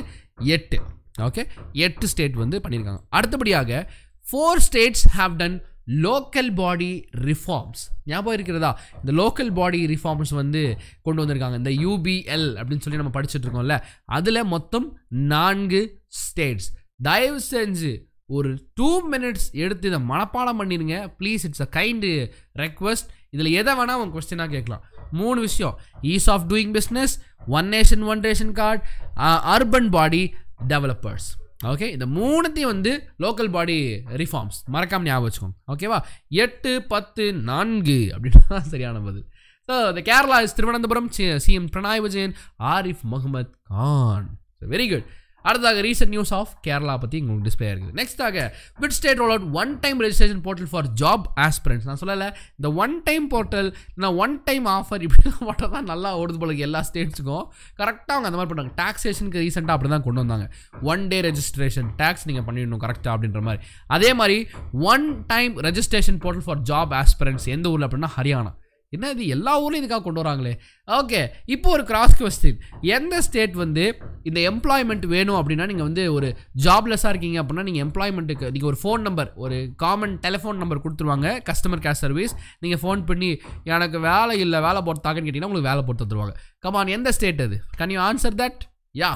எட்டு, ஓகே? எட்டு ஸ்டேட் வந்து பண்ணியிருக்காங்க. அடுத்தபடியாக four states have done local body reforms ஞாபகம் இருக்கிறதா? இந்த லோக்கல் பாடி ரிஃபார்ம்ஸ் வந்து கொண்டு வந்திருக்காங்க. இந்த யூபிஎல் அப்படின்னு சொல்லி நம்ம படிச்சுட்டு இருக்கோம்ல, அதில் மொத்தம் நான்கு ஸ்டேட்ஸ். தயவு செஞ்சு ஒரு டூ மினிட்ஸ் எடுத்து இதை மனப்பாடம் பண்ணிடுங்க please. It's a kind request. இதில் எதை வேணால் அவங்க கொஸ்டினாக கேட்கலாம். மூணு விஷயம்: ease of doing business, one nation one ration card, urban body developers. Okay, இந்த மூணுத்தையும் வந்து லோக்கல் பாடி ரிஃபார்ம்ஸ் மறக்காம ஞாபகம் வச்சுக்கோங்க. ஓகேவா? எட்டு பத்து நான்கு அப்படின்னா சரியான பதில். ஸோ இந்த Kerala is Thiruvananthapuram, CM Pinarayi Vijayan, Arif Mohammed Khan. Very good. அடுத்ததாக ரீசெண்ட் நியூஸ் ஆஃப் கேரளா பற்றி உங்களுக்கு டிஸ்பிளே இருக்குது. நெக்ஸ்ட்டாக, which state roll out one time registration portal for job aspirants. நான் சொல்லலை இந்த ஒன் டைம் போர்ட்டல், நான் ஒன் டைம் ஆஃபர் இப்படி போட்டால் தான் நல்லா ஓடுது போல எல்லா ஸ்டேட்ஸுக்கும். கரெக்டாக அவங்க அந்த மாதிரி பண்ணுறாங்க. டாக்ஸேஷனுக்கு ரீசெண்டாக அப்படி தான் கொண்டு வந்தாங்க. ஒன் டே ரெஜிஸ்ட்ரேஷன், டேக்ஸ் நீங்கள் பண்ணிடணும் கரெக்டாக அப்படின்ற மாதிரி. அதே மாதிரி one time registration portal for job aspirants எந்த ஊரில் அப்படின்னா ஹரியானா. என்ன இது எல்லா ஊர்லையும் இதுக்காக கொண்டு வராங்களே. ஓகே, இப்போ ஒரு கிராஸ் கொஸ்டின். எந்த ஸ்டேட் வந்து இந்த எம்ப்ளாய்மெண்ட் வேணும் அப்படின்னா, நீங்கள் வந்து ஒரு ஜாப்லெஸ்ஸாக இருக்கீங்க அப்படின்னா நீங்கள் எம்ப்ளாய்மெண்ட்டுக்கு நீங்கள் ஒரு ஃபோன் நம்பர், ஒரு காமன் டெலிஃபோன் நம்பர் கொடுத்துருவாங்க கஸ்டமர் கேர் சர்வீஸ். நீங்கள் ஃபோன் பண்ணி எனக்கு வேலை இல்லை வேலை போட்டாங்கன்னு கேட்டிங்கன்னா உங்களுக்கு வேலை போட்டு தருவாங்க. கமான், எந்த ஸ்டேட் அது? Can you answer that? Yeah,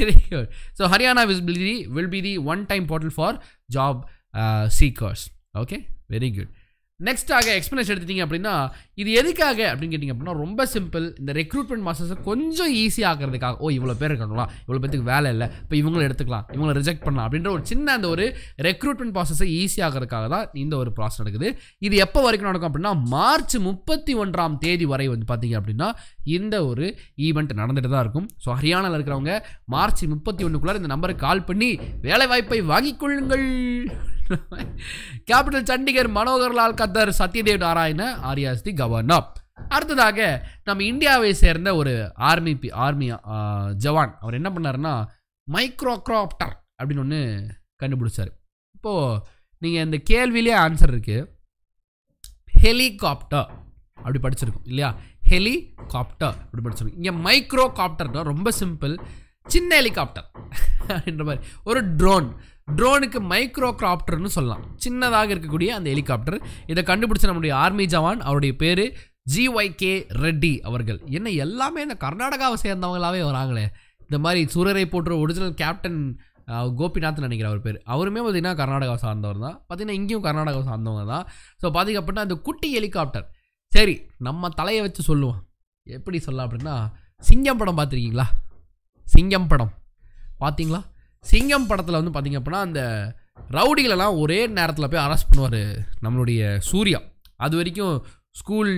very good. So Haryana will be the will be the one time portal for job seekers. Okay, very good. நெக்ஸ்ட்டாக எக்ஸ்பிளனேஷன் எடுத்துட்டிங்க அப்படின்னா இது எதுக்காக அப்படின்னு கேட்டிங்க அப்படின்னா ரொம்ப சிம்பிள். இந்த ரெக்ரூட்மெண்ட் ப்ராசஸை கொஞ்சம் ஈஸியாக ஆக்கிறதுக்காக. ஓ, இவ்வளோ பேர் இருக்காங்களா, இவ்வளோ பேருக்கு வேலை இல்லை, இப்போ இவங்களை எடுத்துக்கலாம், இவங்களை ரிஜெக்ட் பண்ணலாம் அப்படின்ற ஒரு சின்ன அந்த ஒரு ரெக்ரூட்மெண்ட் ப்ராசஸை ஈஸியாகிறதுக்காக தான் இந்த ஒரு ப்ராசஸ் நடக்குது. இது எப்போ வரைக்கும் நடக்கும் அப்படின்னா மார்ச் முப்பத்தி ஒன்றாம் தேதி வரை வந்து பார்த்திங்க அப்படின்னா இந்த ஒரு ஈவெண்ட் நடந்துட்டு தான் இருக்கும். ஸோ ஹரியானாவில் இருக்கிறவங்க மார்ச் முப்பத்தி ஒன்றுக்குள்ளார இந்த நம்பருக்கு கால் பண்ணி வேலைவாய்ப்பை வாங்கிக் கொள்ளுங்கள். Capital Chandigarh, Manoharlal Khattar, Satyadev Narayan Arya is the governor. அடுத்ததாக நம்ம இந்தியாவை சேர்ந்த ஒரு ஆர்மி ஆர்மி ஜவான் அவர் என்ன பண்ணாருன்னா மைக்ரோக்ராப்டர் அப்படின்னு ஒன்று கண்டுபிடிச்சார். இப்போது நீங்கள் இந்த கேள்வியிலே ஆன்சர் இருக்குது. ஹெலிகாப்டர் அப்படி படிச்சிருக்கோம் இல்லையா? ஹெலிகாப்டர் அப்படி படிச்சிருக்கோம். இங்கே மைக்ரோகாப்டர்னா ரொம்ப சிம்பிள், சின்ன ஹெலிகாப்டர் அப்படின்ற மாதிரி. ஒரு ட்ரோன், ட்ரோனுக்கு மைக்ரோகிராப்டர்னு சொல்லலாம், சின்னதாக இருக்கக்கூடிய அந்த ஹெலிகாப்டர். இதை கண்டுபிடிச்ச நம்முடைய ஆர்மி ஜவான், அவருடைய பேர் ஜிஒய் கே ரெட்டி அவர்கள். என்ன எல்லாமே இந்த கர்நாடகாவை சேர்ந்தவங்களாவே வராங்களே. இந்த மாதிரி சூரரை போட்டுற ஒரிஜினல் கேப்டன் கோபிநாத்னு நினைக்கிற அவர் பேர். அவருமே பார்த்திங்கன்னா கர்நாடகாவை சார்ந்தவர் தான். பார்த்திங்கன்னா இங்கேயும் கர்நாடகாவை சார்ந்தவங்க தான். ஸோ பார்த்திங்க அப்படின்னா அந்த குட்டி ஹெலிகாப்டர். சரி, நம்ம தலையை வச்சு சொல்லுவோம். எப்படி சொல்லலாம் அப்படின்னா, சிங்கம் படம் பார்த்துருக்கீங்களா? சிங்கம் படம் பார்த்திங்களா? சிங்கம் படத்தில் வந்து பார்த்திங்க அப்படின்னா அந்த ரவுடிகளெல்லாம் ஒரே நேரத்தில் போய் அரெஸ்ட் பண்ணுவார் நம்மளுடைய சூர்யா. அது வரைக்கும் ஸ்கூல்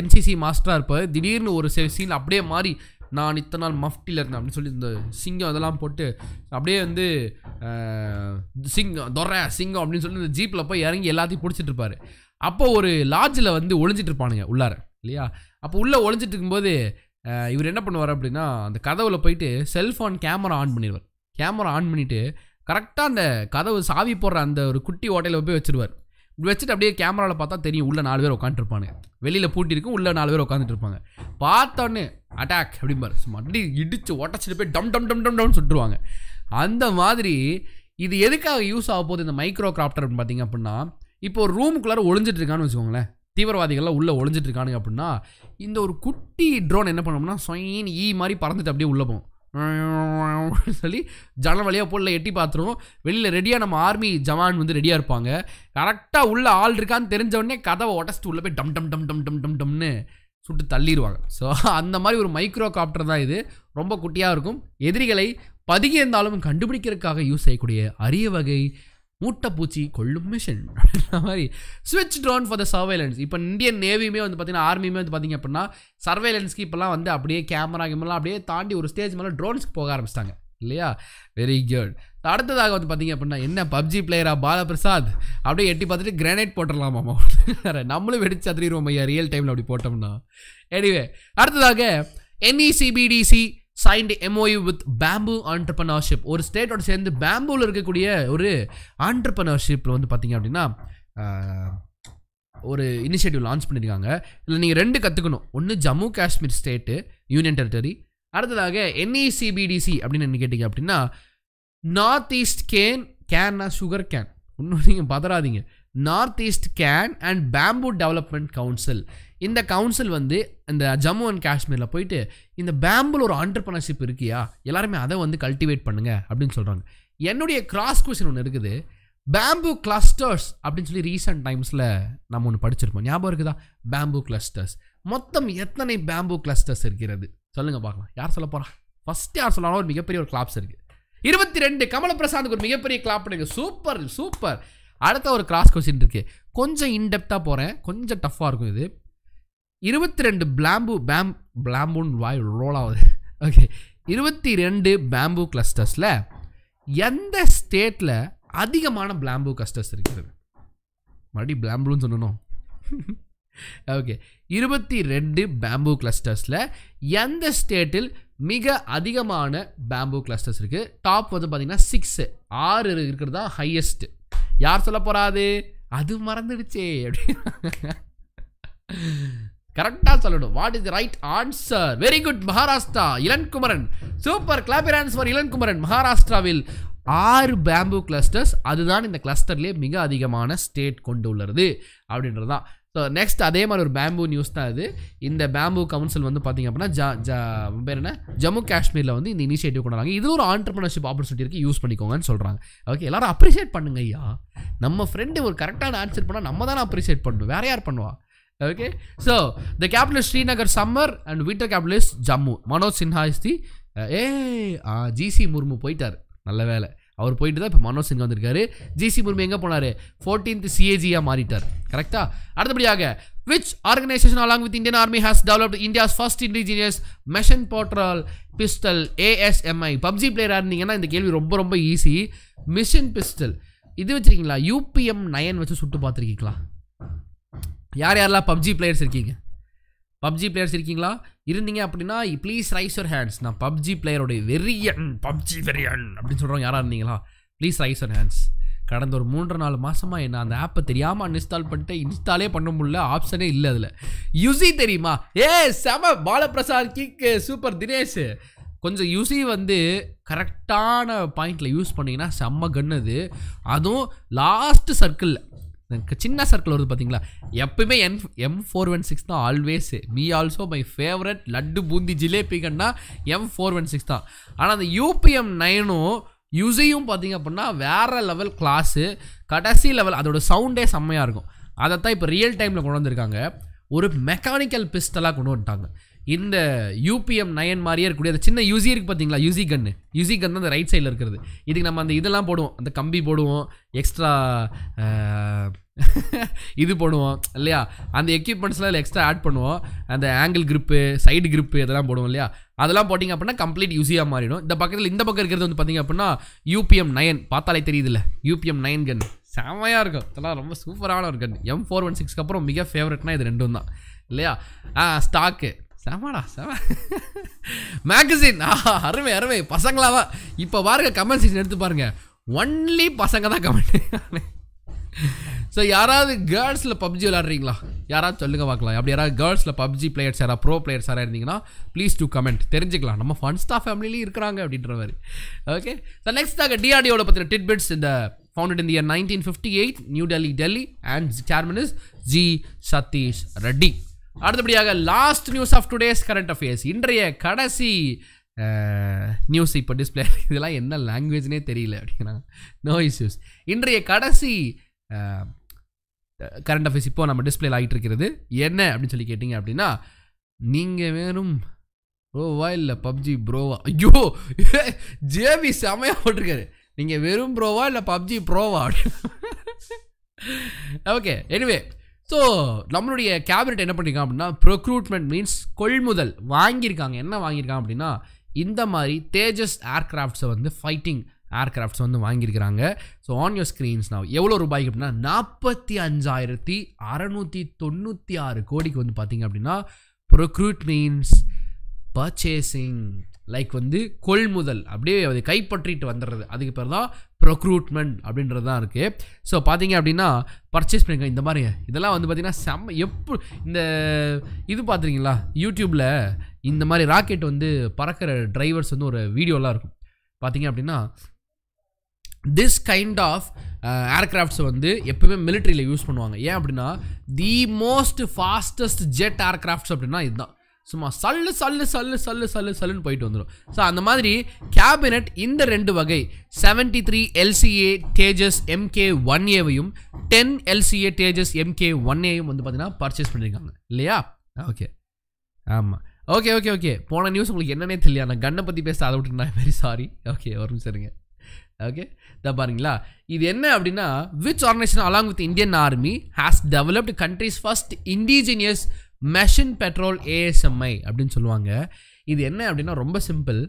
என்சிசி மாஸ்டராக இருப்பார். திடீர்னு ஒரு சீன் அப்படியே மாறி நான் இத்தனை நாள் மஃப்டியில் இருந்தேன் அப்படின்னு சொல்லி இந்த சிங்கம் அதெல்லாம் போட்டு அப்படியே வந்து சிங்கம் தொரை சிங்கம் அப்படின்னு சொல்லி இந்த ஜீப்பில் போய் இறங்கி எல்லாத்தையும் பிடிச்சிட்ருப்பார். அப்போ ஒரு லாட்ஜில் வந்து ஒழிஞ்சிட்ருப்பானுங்க உள்ளார இல்லையா? அப்போ உள்ளே ஒழிஞ்சிட்டு இருக்கும்போது இவர் என்ன பண்ணுவார் அப்படின்னா அந்த கதவில் போயிட்டு செல்ஃபோன் கேமரா ஆன் பண்ணிடுவார். கேமரா ஆன் பண்ணிவிட்டு கரெக்டாக அந்த கதவு சாவி போடுற அந்த ஒரு குட்டி ஓட்டையில் போய் வச்சுருவார். இப்படி வச்சுட்டு அப்படியே கேமராவில் பார்த்தா தெரியும் உள்ளே நாலு பேர் உட்காந்துருப்பாங்க. வெளியில் பூட்டியிருக்கும், உள்ளே நாலு பேர் உட்காந்துட்டு இருப்பாங்க. பார்த்தோன்னே அட்டாக் அப்படிம்பார். மறுபடி இடித்து ஒட்டச்சிட்டு போய் டம் டம் டம் டம் டம்னு சுட்டுருவாங்க. அந்த மாதிரி இது எதுக்காக யூஸ் ஆக போகுது இந்த மைக்ரோ கிராப்டர் அப்படின்னு பார்த்திங்க அப்படின்னா, இப்போ ஒரு ரூமுக்குள்ளார ஒழிஞ்சிட்டு இருக்கான்னு வச்சுக்கோங்களேன். தீவிரவாதிகள்லாம் உள்ளே ஒழிஞ்சிட்டு இருக்கானுங்க அப்படின்னா இந்த ஒரு குட்டி ட்ரோன் என்ன பண்ணோம்னா சொயின் ஈ மாதிரி பறந்துட்டு அப்படியே உள்ளே போகும் சொல்லி ஜன்னல் வழியாக போடல எட்டி பார்த்துருவோம். வெளியில் ரெடியாக நம்ம ஆர்மி ஜவான் வந்து ரெடியாக இருப்பாங்க. கரெக்டாக உள்ள ஆள் இருக்கான்னு தெரிஞ்சவுடனே கதவை ஒட்டச்சிட்டு உள்ளே போய் டம் டம் டம் டம் டம் டம் டம்னு சுட்டு தள்ளிடுவாங்க. ஸோ அந்த மாதிரி ஒரு மைக்ரோ காப்டர் தான் இது. ரொம்ப குட்டியாக இருக்கும். எதிரிகளை பதுங்கி இருந்தாலும் கண்டுபிடிக்கிறதுக்காக யூஸ் செய்யக்கூடிய அரிய வகை மூட்டைப்பூச்சி கொள்ளும் மிஷன் அப்படின்ற மாதிரி. ஸ்விட்ச் ட்ரோன் ஃபார் த சர்வேலன்ஸ். இப்போ இந்தியன் நேவியுமே வந்து பார்த்திங்கன்னா ஆர்மியுமே வந்து பார்த்திங்க அப்படின்னா சர்வேலன்ஸ்க்கு இப்போலாம் வந்து அப்படியே கேமரா கேமெல்லாம் அப்படியே தாண்டி ஒரு ஸ்டேஜ் மேலே ட்ரோன்ஸ்க்கு போக ஆரம்பிச்சிட்டாங்க இல்லையா? Very good. அடுத்ததாக வந்து பார்த்திங்க அப்படின்னா என்ன பப்ஜி பிளேயரா பாலபிரசாத் அப்படியே எட்டி பார்த்துட்டு கிரானைட் போட்டுடலாமாம். நம்மளும் வெடிச்சு அதிரிடுவோம் ஐயா ரியல் டைமில் அப்படி போட்டோம்னா. எனிவே, அடுத்ததாக NECBDC signed MoU with bamboo entrepreneurship. ஒரு ஸ்டேட்டோட சேர்ந்து பேம்பூவில் இருக்கக்கூடிய ஒரு ஆண்டர்பனர்ஷிப்பில் வந்து பார்த்திங்க அப்படின்னா ஒரு இனிஷியேட்டிவ் லான்ச் பண்ணியிருக்காங்க. இதில் நீங்கள் ரெண்டு கற்றுக்கணும். ஒன்று Jammu Kashmir state union territory. அடுத்ததாக என்இசிபிடிசி அப்படின்னு என்ன கேட்டிங்க அப்படின்னா நார்த் ஈஸ்ட் கேன் கேன்னா சுகர் கேன். இன்னும் நீங்கள் பதறாதீங்க, Northeast Can and Bamboo Development Council. இந்த கவுன்சில் வந்து இந்த ஜம்மு அண்ட் காஷ்மீரில் போயிட்டு இந்த பேம்பில் ஒரு ஆண்டர்பிரினர்ஷிப் இருக்கியா எல்லாருமே அதை வந்து கல்டிவேட் பண்ணுங்க அப்படின்னு சொல்கிறாங்க. என்னுடைய கிராஸ் கொஷின் ஒன்று இருக்குது, பேம்பு கிளஸ்டர்ஸ் அப்படின்னு சொல்லி ரீசெண்ட் டைம்ஸில் நம்ம ஒன்று படிச்சிருப்போம், ஞாபகம் இருக்குதா? பேம்பு கிளஸ்டர்ஸ் மொத்தம் எத்தனை பேம்பு கிளஸ்டர்ஸ் இருக்கிறது சொல்லுங்கள் பார்க்கலாம். யார் சொல்ல போகிறா? ஃபஸ்ட்டு யார் சொன்னாலும் ஒரு மிகப்பெரிய ஒரு கிளாப்ஸ் இருக்குது, இருபத்தி ரெண்டு கமல பிரசாந்துக்கு ஒரு மிகப்பெரிய கிளாப் பண்ணுங்க. Super super. அடுத்த ஒரு கிராஸ் கொஷின் இருக்குது, கொஞ்சம் இன்டெப்த்தாக போகிறேன், கொஞ்சம் டஃப்பாக இருக்கும் இது. இருபத்தி ரெண்டு பிளாம்பு பேம் பிளாம்புன்னு வாய் ரோல் ஆகுது. ஓகே, இருபத்தி ரெண்டு பேம்பு கிளஸ்டர்ஸில் எந்த ஸ்டேட்டில் அதிகமான பிளாம்பு கிளஸ்டர்ஸ் இருக்கிறது? மறுபடியும் பிளாம்புன்னு சொல்லணும். ஓகே, இருபத்தி ரெண்டு பேம்பு கிளஸ்டர்ஸில் எந்த ஸ்டேட்டில் மிக அதிகமான பேம்பு கிளஸ்டர்ஸ் இருக்குது? டாப் வந்து பார்த்திங்கன்னா சிக்ஸு ஆறு இருக்கிறது தான் ஹையஸ்ட்டு. யார் சொல்ல போகிறாது? அது மறந்துடுச்சே அப்படின்னு கரெக்டாக சொல்லணும். What is the right answer? Very good, Maharashtra. Ilankumaran super, clap your hands for Ilankumaran. மகாராஷ்டிராவில் ஆறு பேம்பு கிளஸ்டர்ஸ், அதுதான் இந்த கிளஸ்டர்லேயே மிக அதிகமான ஸ்டேட் கொண்டு உள்ளது அப்படின்றது தான். ஸோ நெக்ஸ்ட் அதே மாதிரி ஒரு பேம்பு நியூஸ் தான் இது. இந்த பேம்பு கவுன்சில் வந்து பார்த்திங்க அப்படின்னா ஜ ஜ பேர் என்ன ஜம்மு காஷ்மீரில் வந்து இந்த இனிஷியேட்டிவ் கொண்டு வராங்க. இது ஒரு ஆண்டர்பிரினர்ஷிப் ஆப்பர்ச்சுனிட்டி இருக்குது, யூஸ் பண்ணிக்கோங்கன்னு சொல்கிறாங்க. ஓகே, எல்லாரும் அப்ரிஷியேட் பண்ணுங்க ஐயா. நம்ம ஃப்ரெண்டு ஒரு கரெக்டான ஆன்சர் பண்ணால் நம்ம தானே அப்ரிஷியேட் பண்ணணும், வேறு யார் பண்ணுவா? Okay, so the capital is Srinagar Samar and winter capital is Jammu. Manoj Sinha is the uh, hey, uh, G C Murmu poitar. Nalla vela. அவர் போயிட்டு தான் இப்போ மனோஜ் சிங் வந்திருக்காரு. ஜிசி முர்மு எங்கே போனார்? ஃபோர்டீன்த் சிஏஜியாக மாறிட்டார். கரெக்டா? அடுத்தபடியாக which organisation along with Indian army has developed India's first indigenous machine போர்ட்ரல் pistol ASMI? PUBG பிளேயராக இருந்தீங்கன்னா இந்த கேள்வி ரொம்ப ரொம்ப ஈஸி. மிஷன் பிஸ்டல் இது வச்சுருக்கீங்களா? யூபிஎம் நயன் வச்சு சுட்டு பார்த்துருக்கீங்களா? யார் யாரெல்லாம் பப்ஜி பிளேயர்ஸ் இருக்கீங்க? பப்ஜி பிளேயர்ஸ் இருக்கீங்களா? இருந்தீங்க அப்படின்னா ப்ளீஸ் ரைஸ் யுவர் ஹேண்ட்ஸ். நான் பப்ஜி பிளேயருடைய வெரியன், பப்ஜி வெரியன் அப்படின்னு சொல்கிறவங்க யாராக இருந்தீங்களா? Please raise your hands. கடந்த ஒரு மூன்று நாலு மாதமாக என்ன அந்த ஆப்பை தெரியாமல் அன்இன்ஸ்டால் பண்ணிட்டு இன்ஸ்டாலே பண்ண முடியல, ஆப்ஷனே இல்லை அதில். யூசி தெரியுமா? ஏ செம பாலபிரசாத் கிக்கு சூப்பர். தினேஷ் கொஞ்சம் யூசி வந்து கரெக்டான பாயிண்டில் யூஸ் பண்ணிங்கன்னா செம்ம கன்னு அது. அதுவும் லாஸ்ட்டு சர்க்கிளில் சின்ன சர்க்கிள் வருது பார்த்தீங்களா? எப்பயுமே என் எம் ஃபோர் ஒன் சிக்ஸ் தான் always. Me also my favourite laddu boondi ஜிலேபிகன்னா எம் ஃபோர் ஒன் சிக்ஸ் தான். ஆனால் அந்த யூபிஎம் நைனும் யூஸையும் பார்த்தீங்க அப்படின்னா வேறு லெவல் கிளாஸு, கடைசி லெவல். அதோட சவுண்டே செம்மையாக இருக்கும். அதை தான் இப்போ ரியல் டைமில் கொண்டு வந்திருக்காங்க, ஒரு மெக்கானிக்கல் பிஸ்டலாக கொண்டு வந்துட்டாங்க. இந்த யூபிஎம் நயன் மாதிரியே இருக்கக்கூடிய அந்த சின்ன யூசி இருக்குது பார்த்தீங்களா? யூசி கன்னு. யூசி கன் தான் அந்த ரைட் சைடில் இருக்கிறது. இதுக்கு நம்ம அந்த இதெல்லாம் போடுவோம், அந்த கம்பி போடுவோம், எக்ஸ்ட்ரா இது போடுவோம் இல்லையா? அந்த எக்யூப்மெண்ட்ஸ்லாம் இல்லை எக்ஸ்ட்ரா ஆட் பண்ணுவோம். அந்த ஆங்கிள் கிரிப்பு, சைடு கிரிப்பு இதெல்லாம் போடுவோம் இல்லையா? அதெல்லாம் போட்டிங்க அப்படின்னா கம்ப்ளீட் யூஸியாக மாறிடும். இந்த பக்கத்தில் இந்த பக்கம் இருக்கிறது வந்து பார்த்திங்க அப்படின்னா யூபிஎம் நயன். பார்த்தாலே தெரியுது இல்லை? யூபிஎம் நயன் கன் செம்மையாக இருக்கும். அதெல்லாம் ரொம்ப சூப்பரான ஒரு கன். எம் ஃபோர் ஒன் சிக்ஸ்க்கு அப்புறம் மிக ஃபேவரட்னா இது ரெண்டும் தான் இல்லையா? ஸ்டாக்கு செமடா செம. மேகசின் அருமை அருமை. பசங்களாவா இப்போ பாருங்க, கமெண்ட் செக்ஷன் எடுத்து பாருங்க, ஒன்லி பசங்க தான் கமெண்ட். ஸோ யாராவது கேர்ள்ஸில் பப்ஜி விளாட்றீங்களா? யாராவது சொல்லுங்க பார்க்கலாம். அப்படி யாராவது கேர்ள்ஸில் பப்ஜி பிளேயர்ஸ் யாராவது ப்ரோ பிளேயர்ஸ் யாராக இருந்தீங்கன்னா ப்ளீஸ் டூ கமெண்ட், தெரிஞ்சுக்கலாம் நம்ம ஃபன்ஸ்டா ஃபேமிலிலேயும் இருக்கிறாங்க அப்படின்ற மாதிரி. ஓகே, ஸோ நெக்ஸ்ட் ஆக டிஆர்டிஓட பற்றின டிட்பிட்ஸ். இந்த founded in the year nineteen fifty-eight, New Delhi, Delhi, and chairman is G. Satish Reddy. அடுத்தபடியாக last news of today's current affairs, இன்றைய கடைசி நியூஸ். இப்போ டிஸ்பிளே இதெல்லாம் என்ன லாங்குவேஜ்னே தெரியல அப்படிங்கிறாங்க. No issues. இன்றைய கடைசி கரண்ட் அஃபேர்ஸ் இப்போது நம்ம டிஸ்பிளேல ஆகிட்டு இருக்கிறது என்ன அப்படின்னு சொல்லி கேட்டிங்க அப்படின்னா, நீங்கள் வேணும் ப்ரோவா இல்லை பப்ஜி ப்ரோவா? ஐயோ ஜேபி செமையாக போட்டிருக்காரு. நீங்கள் வெறும் ப்ரோவா இல்லை பப்ஜி ப்ரோவா அப்படின்னு. ஓகே, எனிவே ஸோ நம்மளுடைய கேபினட் என்ன பண்ணியிருக்காங்க அப்படின்னா ப்ரொக்ரூட்மெண்ட் மீன்ஸ் கொள்முதல் வாங்கியிருக்காங்க. என்ன வாங்கியிருக்காங்க அப்படின்னா இந்த மாதிரி தேஜஸ் ஏர்க்ராஃப்ட்ஸை வந்து ஃபைட்டிங் ஏர்க்ராஃப்ட்ஸ் வந்து வாங்கியிருக்கிறாங்க. ஸோ ஆன் யோர் ஸ்க்ரீன்ஸ் நான் எவ்வளோ ரூபாய்க்கு அப்படின்னா நாற்பத்தி அஞ்சாயிரத்தி அறநூற்றி தொண்ணூற்றி ஆறு கோடிக்கு வந்து பார்த்திங்க அப்படின்னா ப்ரொக்ரூட் மீன்ஸ் பர்ச்சேசிங் லைக் வந்து கொள்முதல், அப்படியே அதை கைப்பற்றிட்டு வந்துடுறது, அதுக்கு பேர் தான் ப்ரொக்ரூட்மெண்ட் அப்படின்றது தான் இருக்குது. ஸோ பார்த்தீங்க அப்படின்னா பர்ச்சேஸ் பண்ணிக்க இந்த மாதிரி இதெல்லாம் வந்து பார்த்திங்கன்னா செம்ம. எப்போ இந்த இது பார்த்துருக்கீங்களா யூடியூப்பில்? இந்த மாதிரி ராக்கெட் வந்து பறக்கிற டிரைவர்ஸ் வந்து ஒரு வீடியோலாம் இருக்கும். பார்த்திங்க அப்படின்னா this kind of aircrafts வந்து எப்பவுமே military ல யூஸ் பண்ணுவாங்க. ஏன் அப்படினா the most fastest jet aircrafts அப்படினா இதுதான். சும்மா சல்லு சல்லு சல்லு சல்லு சல்லு சல்லுன்னு போயிட்டு வந்துடும். ஸோ அந்த மாதிரி கேபினட் இந்த ரெண்டு வகை seventy three LCA Tejas MK one ஏவையும் ten LCA Tejas MK one ஏயும் வந்து பார்த்தீங்கன்னா பர்ச்சேஸ் பண்ணியிருக்காங்க இல்லையா? ஓகே ஆமாம் ஓகே ஓகே ஓகே போன நியூஸ் உங்களுக்கு என்னன்னே தெரியல. நான் கண்ணை பற்றி பேச அதை விட்டுருந்தேன். Very sorry. ஓகே ஒரு நிமிஷம் இருங்க. ஓகே இதை பாருங்களா. இது என்ன அப்படின்னா which organisation along with Indian army has developed countries first indigenous machine petrol ASMI அப்படின்னு சொல்லுவாங்க. இது என்ன அப்படின்னா ரொம்ப சிம்பிள்.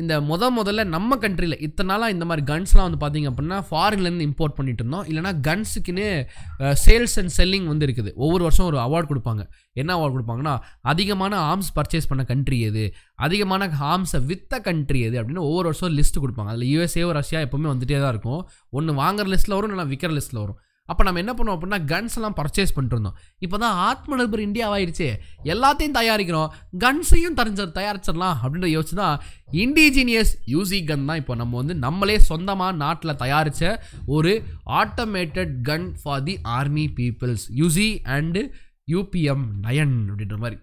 இந்த முத முதல்ல நம்ம கண்ட்ரியில் இத்தனை நாளாக இந்த மாதிரி கன்ஸ்லாம் வந்து பார்த்திங்க அப்படின்னா ஃபாரின்லேருந்து இம்போர்ட் பண்ணிட்டு இருந்தோம். இல்லைனா கன்ஸுக்குன்னு சேல்ஸ் அண்ட் செல்லிங் வந்து இருக்குது. ஒவ்வொரு வருஷம் ஒரு அவார்டு கொடுப்பாங்க. என்ன அவார்டு கொடுப்பாங்கன்னா அதிகமான ஆர்ம்ஸ் பர்ச்சேஸ் பண்ண கண்ட்ரி எது, அதிகமான ஆர்ம்ஸை வித்த கண்ட்ரி எது அப்படின்னு ஒவ்வொரு வருஷம் லிஸ்ட்டு கொடுப்பாங்க. அதில் யூஎஸ்ஏ ரஷ்யா எப்போவுமே வந்துகிட்டே தான் இருக்கும். ஒன்று வாங்குற லிஸ்ட்டில் வரும், இல்லைனா விற்கிற லிஸ்ட்டில் வரும். அப்போ நம்ம என்ன பண்ணுவோம் அப்படின்னா கன்ஸ் எல்லாம் பர்ச்சேஸ் பண்ணிட்டுருந்தோம். இப்போ தான் ஆத்ம நிர்பர் இந்தியாவாயிடுச்சு, எல்லாத்தையும் தயாரிக்கிறோம், கன்ஸையும் தரிஞ்ச தயாரிச்சிடலாம் அப்படின்ற யோசிச்சு தான் இண்டிஜினியஸ் யூசி கன் தான் இப்போ நம்ம வந்து நம்மளே சொந்தமாக நாட்டில் தயாரித்த ஒரு automated gun for the army people's use and UPM nine அப்படின்ற மாதிரி.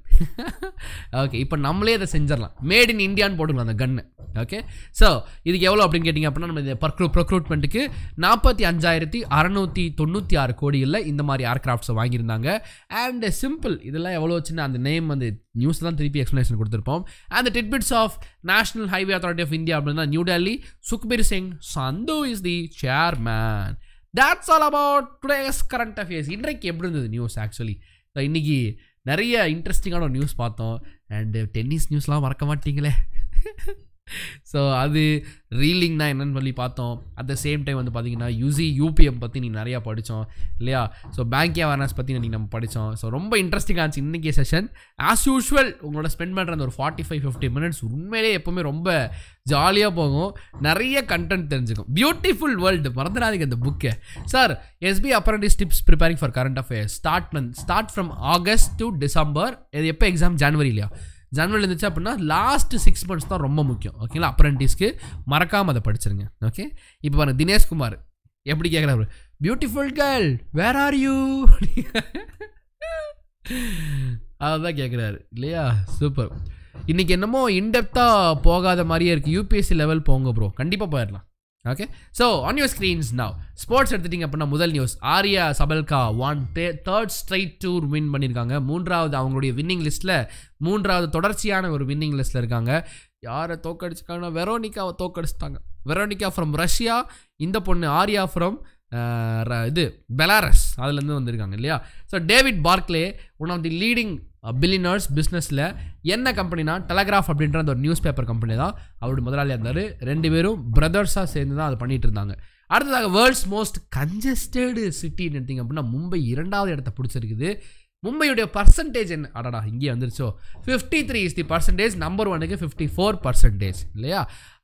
ஓகே இப்போ நம்மளே அதை செஞ்சிடலாம், மேட் இன் இந்தியான்னு போட்டுக்கலாம் அந்த கன்னு. ஓகே ஸோ இதுக்கு எவ்வளோ அப்படின்னு கேட்டிங்க அப்படின்னா நம்ம இந்த பர்க்ரூ ப்ரொக்ரூட்மெண்ட்டுக்கு நாற்பத்தி அஞ்சாயிரத்தி அறநூற்றி தொண்ணூற்றி ஆறு கோடியில் இந்த மாதிரி ஏர்க்ராஃப்ட்ஸை வாங்கியிருந்தாங்க. அண்ட் சிம்பிள் இதெல்லாம் எவ்வளோ வச்சுன்னா அந்த நேம் அந்த நியூஸ் தான் திருப்பி எக்ஸ்ப்ளனேஷன் கொடுத்துருப்போம். And tidbits of national highway authority of India அப்படின்னா new Delhi Sukhbir Singh Sandhu is the chairman. That's all about today's current affairs. இன்றைக்கு எப்படி இருந்தது நியூஸ்? ஆக்சுவலி ஸோ இன்றைக்கி நிறைய இன்ட்ரெஸ்டிங்கான ஒரு நியூஸ் பார்த்தோம். அண்டு டென்னிஸ் நியூஸ்லாம் மறக்க மாட்டிங்களே. ஸோ அது ரீலிங்னா என்னென்னு சொல்லி பார்த்தோம். அட் த சேம் டைம் வந்து பார்த்தீங்கன்னா யூசி யூபிஎம் பற்றி நீ நிறையா படித்தோம் இல்லையா? ஸோ பேங்கிங் அவேர்னஸ் பற்றி நீங்கள் நம்ம படித்தோம். ஸோ ரொம்ப இன்ட்ரெஸ்டிங்காக இருந்துச்சு இன்றைக்கி செஷன். ஆஸ் யூஷுவல் உங்களோட ஸ்பெண்ட் பண்ணுற அந்த ஒரு ஃபார்ட்டி ஃபைவ் ஃபிஃப்டி மினிட்ஸ் உண்மையிலே எப்போவுமே ரொம்ப ஜாலியாக போகும். நிறைய கண்டென்ட் தெரிஞ்சுக்கும். பியூட்டிஃபுல் வேர்ல்டு மறந்துடாதீங்க இந்த புக்கை. Sir SP apprentice tips preparing for current affairs start பண் start from August to December. இது எப்போ எக்ஸாம்? ஜனவரி இல்லையா? ஜனவரியில் இருந்துச்சு அப்படின்னா லாஸ்ட் சிக்ஸ் மந்த்ஸ் தான் ரொம்ப முக்கியம். ஓகேங்களா? அப்ரண்டிஸ்க்கு மறக்காமல் அதை படிச்சிருங்க. ஓகே இப்போ பாருங்கள் தினேஷ்குமார் எப்படி கேட்குறாரு, beautiful girl where are you அதுதான் கேட்குறாரு இல்லையா? சூப்பர். இன்றைக்கி என்னமோ இன்டெப்த்தாக போகாத மாதிரியே இருக்குது. யூபிஎஸ்சி லெவல் போங்க ப்ரோ, கண்டிப்பாக போயிடலாம். Okay so on your screens now sports எடுத்துட்டிங்க அப்படின்னா முதல் news Aryna Sabalenka won the third straight tour win பண்ணியிருக்காங்க. மூன்றாவது அவங்களுடைய வின்னிங் லிஸ்ட்டில் மூன்றாவது தொடர்ச்சியான ஒரு வின்னிங் லிஸ்ட்டில் இருக்காங்க. யாரை தோக்கடிச்சிருக்காங்கன்னா வெரோனிக்காவை தோக்கடிச்சிட்டாங்க. வெரோனிகா ஃப்ரம் ரஷ்யா, இந்த பொண்ணு ஆர்யா ஃப்ரம் இது பெலாரஸ், அதுலேருந்து வந்திருக்காங்க இல்லையா? So டேவிட் பார்க்லே one of the leading billionaires பிஸ்னஸில் என்ன கம்பெனினா டெலகிராஃப் அப்படின்ற அந்த ஒரு நியூஸ் பேப்பர் கம்பெனி தான் அவருடைய முதலாளியாக இருந்தார். ரெண்டு பேரும் பிரதர்ஸாக சேர்ந்து தான் அதை பண்ணிகிட்டு இருந்தாங்க. அடுத்ததாக வேர்ல்ட்ஸ் மோஸ்ட் கன்ஜஸ்டடு சிட்டின்னு எடுத்திங்க அப்படின்னா மும்பை இரண்டாவது இடத்த பிடிச்சிருக்குது. மும்பையுடைய பர்சன்டேஜ் என்ன? அடாடா இங்கே வந்துருச்சோ. Fifty three is the percentage. Number ஒனுக்கு ஃபிஃப்டி ஃபோர் பர்சன்டேஜ் இல்லையா?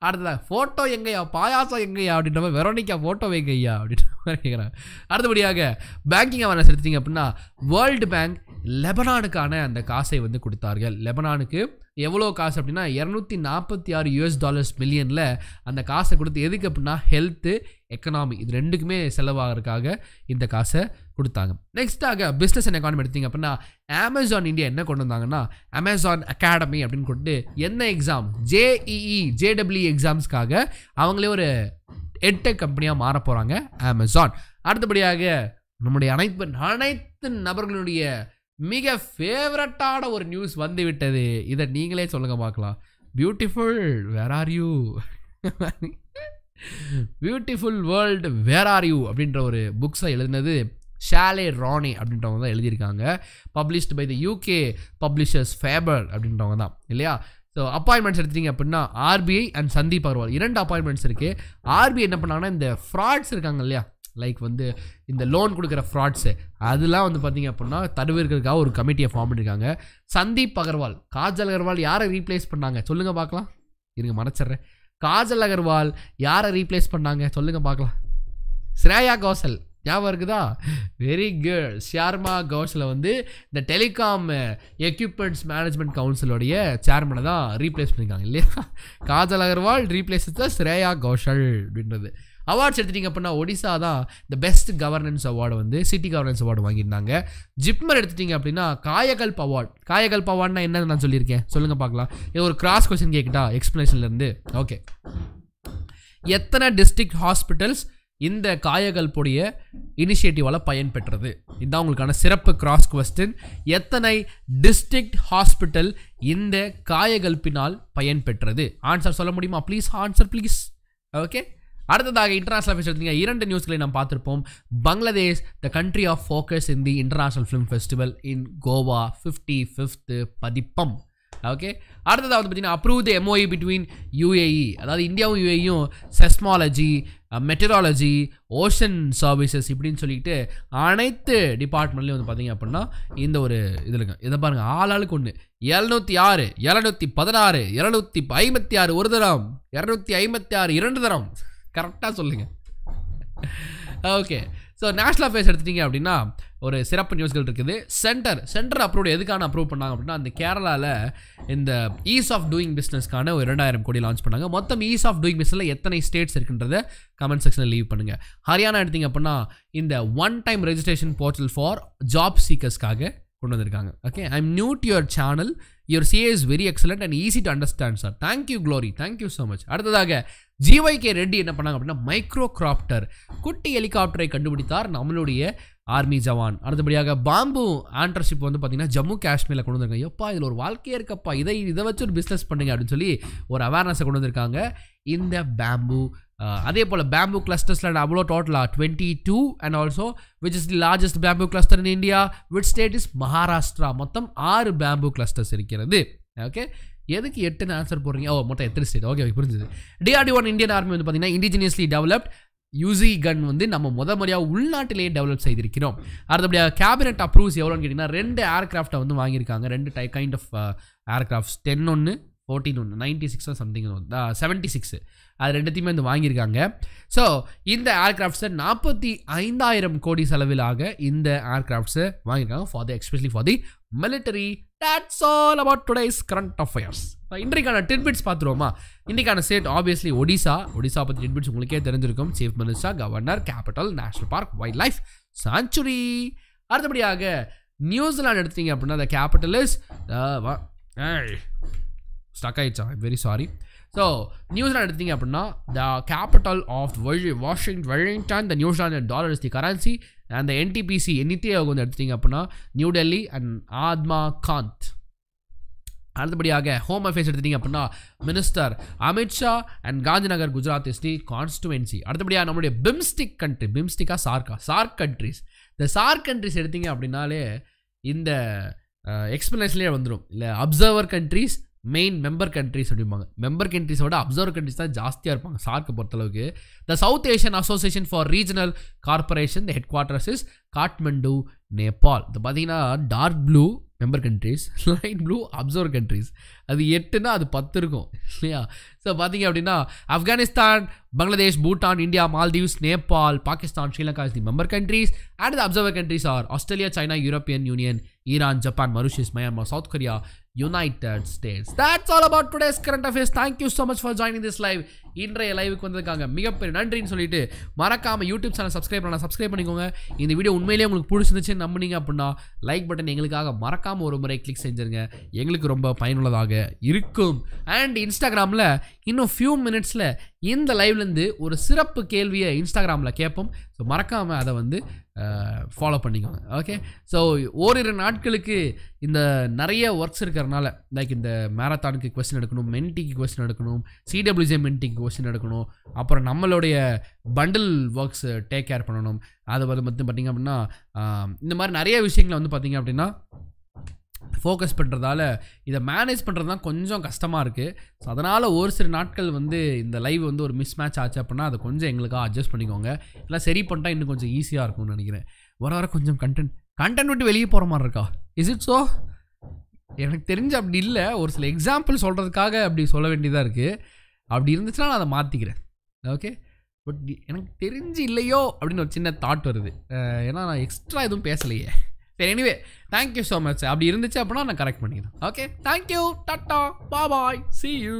அடுத்ததாக ஃபோட்டோ எங்கேயா பாயாசம் எங்கேயா அப்படின்ற மாதிரி வெரோனிக்கா ஃபோட்டோ எங்கேயா அப்படின்ற மாதிரி கேட்குறாங்க. அடுத்தபடியாக பேங்கிங் அவேர்னஸ் எடுத்திங்க அப்படின்னா வேர்ல்டு பேங்க் லெபனானுக்கான அந்த காசை வந்து கொடுத்தார்கள். லெபனானுக்கு எவ்வளோ காசு அப்படின்னா இரநூத்தி நாற்பத்தி ஆறு யூஎஸ் டாலர்ஸ் மில்லியனில் அந்த காசை கொடுத்து எதுக்கு அப்படின்னா ஹெல்த்து எக்கனாமி இது ரெண்டுக்குமே செலவாகிறதுக்காக இந்த காசை கொடுத்தாங்க. நெக்ஸ்ட்டாக பிஸ்னஸ் அண்ட் எக்கானமி எடுத்திங்க அப்படின்னா அமேசான் இந்தியா என்ன கொண்டு வந்தாங்கன்னா அமேசான் அகாடமி அப்படின்னு கொண்டு என்ன எக்ஸாம் ஜேஇஇ ஜேடபிள்யூ எக்ஸாம்ஸ்க்காக அவங்களே ஒரு எட்டெக் கம்பெனியாக மாற போகிறாங்க அமேசான். அடுத்தபடியாக நம்முடைய அனைத்து அனைத்து நபர்களுடைய மிக ஃபேவரட்டான ஒரு நியூஸ் வந்து விட்டது. இதை நீங்களே சொல்லுங்க பார்க்கலாம். Beautiful where are you beautiful world where are you அப்படின்ற ஒரு புக்ஸை எழுதினது ஷாலே ரானி அப்படின்றவங்க தான் எழுதியிருக்காங்க. Published by the UK publishers Faber அப்படின்றவங்க தான் இல்லையா? ஸோ அப்பாயின்மெண்ட்ஸ் எடுத்துட்டிங்க அப்படின்னா ஆர்பிஐ அண்ட் சந்தீப் அகர்வால் இரண்டு அப்பாயின்மெண்ட்ஸ் இருக்குது. ஆர்பிஐ என்ன பண்ணாங்கன்னா இந்த ஃப்ராட்ஸ் இருக்காங்க இல்லையா, லைக் வந்து இந்த லோன் கொடுக்குற ஃப்ராட்ஸு அதெல்லாம் வந்து பார்த்திங்க அப்படின்னா தடுவிற்கிறதுக்காக ஒரு கமிட்டியை ஃபார்ம் பண்ணியிருக்காங்க. சந்தீப் அகர்வால் காஜல் அகர்வால் யாரை ரீப்ளேஸ் பண்ணாங்க சொல்லுங்கள் பார்க்கலாம். இருங்க மறைச்சிட்றேன். காஜல் அகர்வால் யாரை ரீப்ளேஸ் பண்ணாங்க சொல்லுங்கள் பார்க்கலாம். ஸ்ரேயா கோஷல் ஞாபகம் இருக்குதா? Very good. ஷியார்மா கோஷலை வந்து இந்த டெலிகாம் எக்யூப்மெண்ட்ஸ் மேனேஜ்மெண்ட் கவுன்சிலோடைய சேர்மனை தான் ரீப்ளேஸ் பண்ணியிருக்காங்க இல்லையா? காஜல் அகர்வால் ரீப்ளேஸ் த ஸ்ரேயா கோஷல் அப்படின்றது. அவார்ட்ஸ் எடுத்துட்டீங்க அப்படின்னா ஒடிசா தான் த பெஸ்ட் கவர்னன்ஸ் அவார்டு வந்து சிட்டி கவர்னன்ஸ் அவார்டு வாங்கியிருந்தாங்க. ஜிப்மர் எடுத்துட்டீங்க அப்படின்னா காயகல்ப் அவார்ட். காயகல்ப் அவார்ட்னா என்னன்னு நான் சொல்லியிருக்கேன், சொல்லுங்கள் பார்க்கலாம். இது ஒரு கிராஸ் கொஸ்டின் கேட்கிட்டா எக்ஸ்ப்ளனேஷன்லேருந்து. ஓகே, எத்தனை டிஸ்ட்ரிக்ட் ஹாஸ்பிட்டல்ஸ் இந்த காயகல்புடைய இனிஷியேட்டிவால் பயன்பெற்றது? இதுதான் உங்களுக்கான சிறப்பு கிராஸ் கொஸ்டின். எத்தனை டிஸ்ட்ரிக்ட் ஹாஸ்பிட்டல் இந்த காயகல்பினால் பயன்பெற்றது? ஆன்சர் சொல்ல முடியுமா? Please answer please. ஓகே, அடுத்ததாக இன்டர்நேஷனல் ஃபிலிம் ஃபெஸ்டிவல். இரண்டு நியூஸ்களை நாம் பார்த்துருப்போம். Bangladesh the country of focus in the international film festival in Goa fifty fifth பதிப்பம். ஓகே, அடுத்ததாவது பார்த்தீங்கன்னா approve the MOE between UAE, அதாவது இந்தியாவும் யூஏஇயும் செஸ்மாலஜி, மெட்டராலஜி, ஓஷன் சர்வீசஸ் இப்படின்னு சொல்லிட்டு அனைத்து டிபார்ட்மெண்ட்லேயும் வந்து பார்த்தீங்க அப்படின்னா இந்த ஒரு இதில் இருக்காங்க. இதை பாருங்கள், ஆளாளுக்கு ஒன்று. எழுநூற்றி ஆறு எழுநூற்றி பதினாறு எழுநூற்றி ஐம்பத்தி ஆறு ஒரு தரம், இரநூத்தி ஐம்பத்தி ஆறு இரண்டு தரம், கரெக்டாக சொல்லுங்கள். ஓகே, ஸோ நேஷ்னல் அஃபேர்ஸ் எடுத்துட்டிங்க அப்படின்னா ஒரு சிறப்பு நியூஸ்கள் இருக்குது. சென்டர் சென்டர் அப்ரூவ் எதுக்கான அப்ரூவ் பண்ணாங்க அப்படின்னா அந்த கேரளாவில் இந்த ஈஸ் ஆஃப் டூயிங் பிஸ்னஸ்க்கான ஒரு இரண்டாயிரம் கோடி லான்ச் பண்ணாங்க. மொத்தம் ஈஸ் ஆஃப் டூயிங் பிஸ்னஸில் எத்தனை ஸ்டேட்ஸ் இருக்குன்றதை கமெண்ட் செக்ஷனில் லீவ் பண்ணுங்கள். ஹரியானா எடுத்திங்க அப்படின்னா இந்த one time registration portal for job சீக்கர்ஸ்க்காக கொண்டு வந்திருக்காங்க. Okay, I am new to your channel, your CA is very excellent and easy to understand sir. Thank you Glory, thank you so much. அடுத்ததாக ஜிஒய்கே ரெட்டி என்ன பண்ணாங்க அப்படின்னா மைக்ரோ கிராப்டர் குட்டி ஹெலிகாப்டரை கண்டுபிடித்தார் நம்மளுடைய ஆர்மி ஜவான். அடுத்தபடியாக பாம்பு ஆண்டர்ஷிப் வந்து பார்த்தீங்கன்னா ஜம்மு காஷ்மீரில் கொண்டு வந்திருக்காங்க. எப்பா இதில் ஒரு வாழ்க்கையே இருக்கப்பா, இதை இதை வச்சு ஒரு பிஸ்னஸ் பண்ணுங்க அப்படின்னு சொல்லி ஒரு அவேர்னஸை கொண்டு வந்திருக்காங்க. இந்த பேம்பு அதே போல் பேம்பு கிளஸ்டர்ஸில் அவ்வளோ டோட்டலாக twenty two and also which is the largest bamboo cluster in India, which state is Maharashtra. மொத்தம் ஆறு பேம்பு கிளஸ்டர்ஸ் இருக்கிறது. ஓகே, எதுக்கு எட்டுன்னு ஆன்சர் போடுறீங்க? ஓ, மொத்தம் எத்தனை ஸ்டேட்? ஓகே, புரிஞ்சுது. டிஆர்டி ஒன் இந்தியன் ஆர்மி வந்து பார்த்தீங்கன்னா இண்டிஜினியஸ்லி டெவலப்ட் யூசி கன் வந்து நம்ம முத முறையாக உள்நாட்டிலேயே டெவலப் செய்திருக்கிறோம். அடுத்தபடியாக கேபினெட் அப்ரூவ்ஸ் எவ்வளோன்னு கேட்டிங்கன்னா ரெண்டு ஏர்கிராஃப்டை வந்து வாங்கியிருக்காங்க. ரெண்டு டை கைண்ட் ஆஃப் ஏர்கிராஃப்ட்ஸ், டென் ஒன்று ஃபோர்டீன் ஒன்று ninety six something seventy six அது ரெண்டுத்தையுமே வந்து வாங்கியிருக்காங்க. ஸோ இந்த ஏர்கிராஃப்ட்ஸை நாற்பத்தி ஐந்தாயிரம் கோடி செலவிலாக இந்த ஏர்கிராஃப்ட்ஸை வாங்கியிருக்காங்க for the especially for the military. That's all about today's current affairs. இன்றைக்கான டிட்பிட்ஸ் பார்த்துருவோமா? இன்றைக்கான ஸ்டேட் ஆப்வியஸ்லி ஒடிசா. ஒடிசா பற்றி டிட்பிட்ஸ் உங்களுக்கே தெரிஞ்சிருக்கும். Chief minister, governor, capital, national park, wild life sanctuary. அடுத்தபடியாக நியூசிலாந்து எடுத்தீங்க அப்படின்னா த கேபிட்டல் இஸ் ஸ்டக் ஆயிடுச்சா, வெரி சாரி. ஸோ நியூசிலாந்து எடுத்தீங்க அப்படின்னா the capital of Washington Wellington the New Zealand dollar is the currency and the NTPC எண்ணித்தையே வந்து எடுத்துட்டிங்க அப்படின்னா நியூ டெல்லி அண்ட் ஆத்மா காந்த். அடுத்தபடியாக ஹோம் அஃபேர்ஸ் எடுத்துட்டிங்க அப்படின்னா minister Amit Shah and Gandhinagar Gujarat is the constituency. அடுத்தபடியாக நம்மளுடைய பிம்ஸ்டிக் கண்ட்ரி, பிம்ஸ்டிக்கா சார்க்கா சார்க் கண்ட்ரிஸ், இந்த சார்க் கண்ட்ரிஸ் எடுத்திங்க அப்படின்னாலே இந்த எக்ஸ்பிளனேஷன்லேயே வந்துடும். இல்லை observer countries, main member countries அப்படிம்பாங்க. மெம்பர் கண்ட்ரிஸோட அப்சர்வர் கண்ட்ரிஸ் தான் ஜாஸ்தியாக இருப்பாங்க சார்க்கை பொறுத்தளவுக்கு. The South Asian Association for Regional corporation the headquarters is Kathmandu, Nepal. இது பார்த்தீங்கன்னா dark blue member countries, light blue observer countries. அது எட்டுன்னா அது பத்து இருக்கும் இல்லையா? ஸோ பார்த்தீங்க அப்படின்னா Afghanistan, Bangladesh, Bhutan, India, Maldives, Nepal, Pakistan, Sri Lanka is the member countries. And the observer countries are Australia, China, European Union, Iran, Japan, Mauritius, Myanmar, South Korea, United States. That's all about today's current affairs. Thank you so much for joining this live. இன்றைய லைவுக்கு வந்திருக்காங்க மிகப்பெரிய நன்றின்னு சொல்லிட்டு மறக்காம யூடியூப் சேனல் சப்ஸ்கிரைப் பண்ண சப்ஸ்கிரைப் பண்ணிக்கோங்க. இந்த வீடியோ உண்மையிலேயே உங்களுக்கு பிடிச்சிருந்துச்சுன்னு நம்பினீங்க அப்படின்னா லைக் பட்டன் எங்களுக்காக மறக்காம ஒரு முறை கிளிக் செஞ்சுருங்க. எங்களுக்கு ரொம்ப பயனுள்ளதாக இருக்கும். அண்ட் இன்ஸ்டாகிராமில் இன்னும் ஃபியூ மினிட்ஸில் இந்த லைவ்லேருந்து ஒரு சிறப்பு கேள்வியை இன்ஸ்டாகிராமில் கேட்போம். ஸோ மறக்காமல் அதை வந்து ஃபாலோ பண்ணிக்கோங்க. ஓகே, ஸோ ஓரிரு நாட்களுக்கு இந்த நிறைய ஒர்க்ஸ் இருக்கிறனால லைக் இந்த மேரத்தானுக்கு கொஸ்டின் எடுக்கணும், மென்டிக்கு கொஸ்டின் எடுக்கணும், சிடபிள்யூஜே மென்டிக்கு கொஸ்டின் எடுக்கணும், அப்புறம் நம்மளுடைய பண்டில் ஒர்க்ஸ் டேக் கேர் பண்ணணும். அதை வந்து மட்டும் பார்த்திங்க அப்படின்னா இந்த மாதிரி நிறைய விஷயங்களை வந்து பார்த்திங்க அப்படின்னா ஃபோக்கஸ் பண்ணுறதால இதை மேனேஜ் பண்ணுறது தான் கொஞ்சம் கஷ்டமாக இருக்குது. ஸோ அதனால் ஒரு சில நாட்கள் வந்து இந்த லைவ் வந்து ஒரு மிஸ் மேட்ச் ஆச்சு அப்படின்னா அதை கொஞ்சம் எங்களுக்காக அட்ஜஸ்ட் பண்ணிக்கோங்க. இல்லை சரி பண்ணிட்டா இன்னும் கொஞ்சம் ஈஸியாக இருக்கும்னு நினைக்கிறேன். வர வர கொஞ்சம் கண்டென்ட் கண்டென்ட் விட்டு வெளியே போகிற மாதிரி இருக்கா? Is it so? எனக்கு தெரிஞ்சு அப்படி இல்லை. ஒரு சில எக்ஸாம்பிள் சொல்கிறதுக்காக அப்படி சொல்ல வேண்டியதாக இருக்குது. அப்படி இருந்துச்சுன்னா நான் அதை மாற்றிக்கிறேன். ஓகே, பட் எனக்கு தெரிஞ்சு இல்லையோ அப்படின்னு ஒரு சின்ன தாட் வருது. ஏன்னா நான் எக்ஸ்ட்ரா எதுவும் பேசலையே. சரி, எனிவே தேங்க்யூ ஸோ மச். அப்படி இருந்துச்சு அப்படின்னா நான் கரெக்ட் பண்ணிக்கிறேன். Okay, thank you, tata, bye, see you.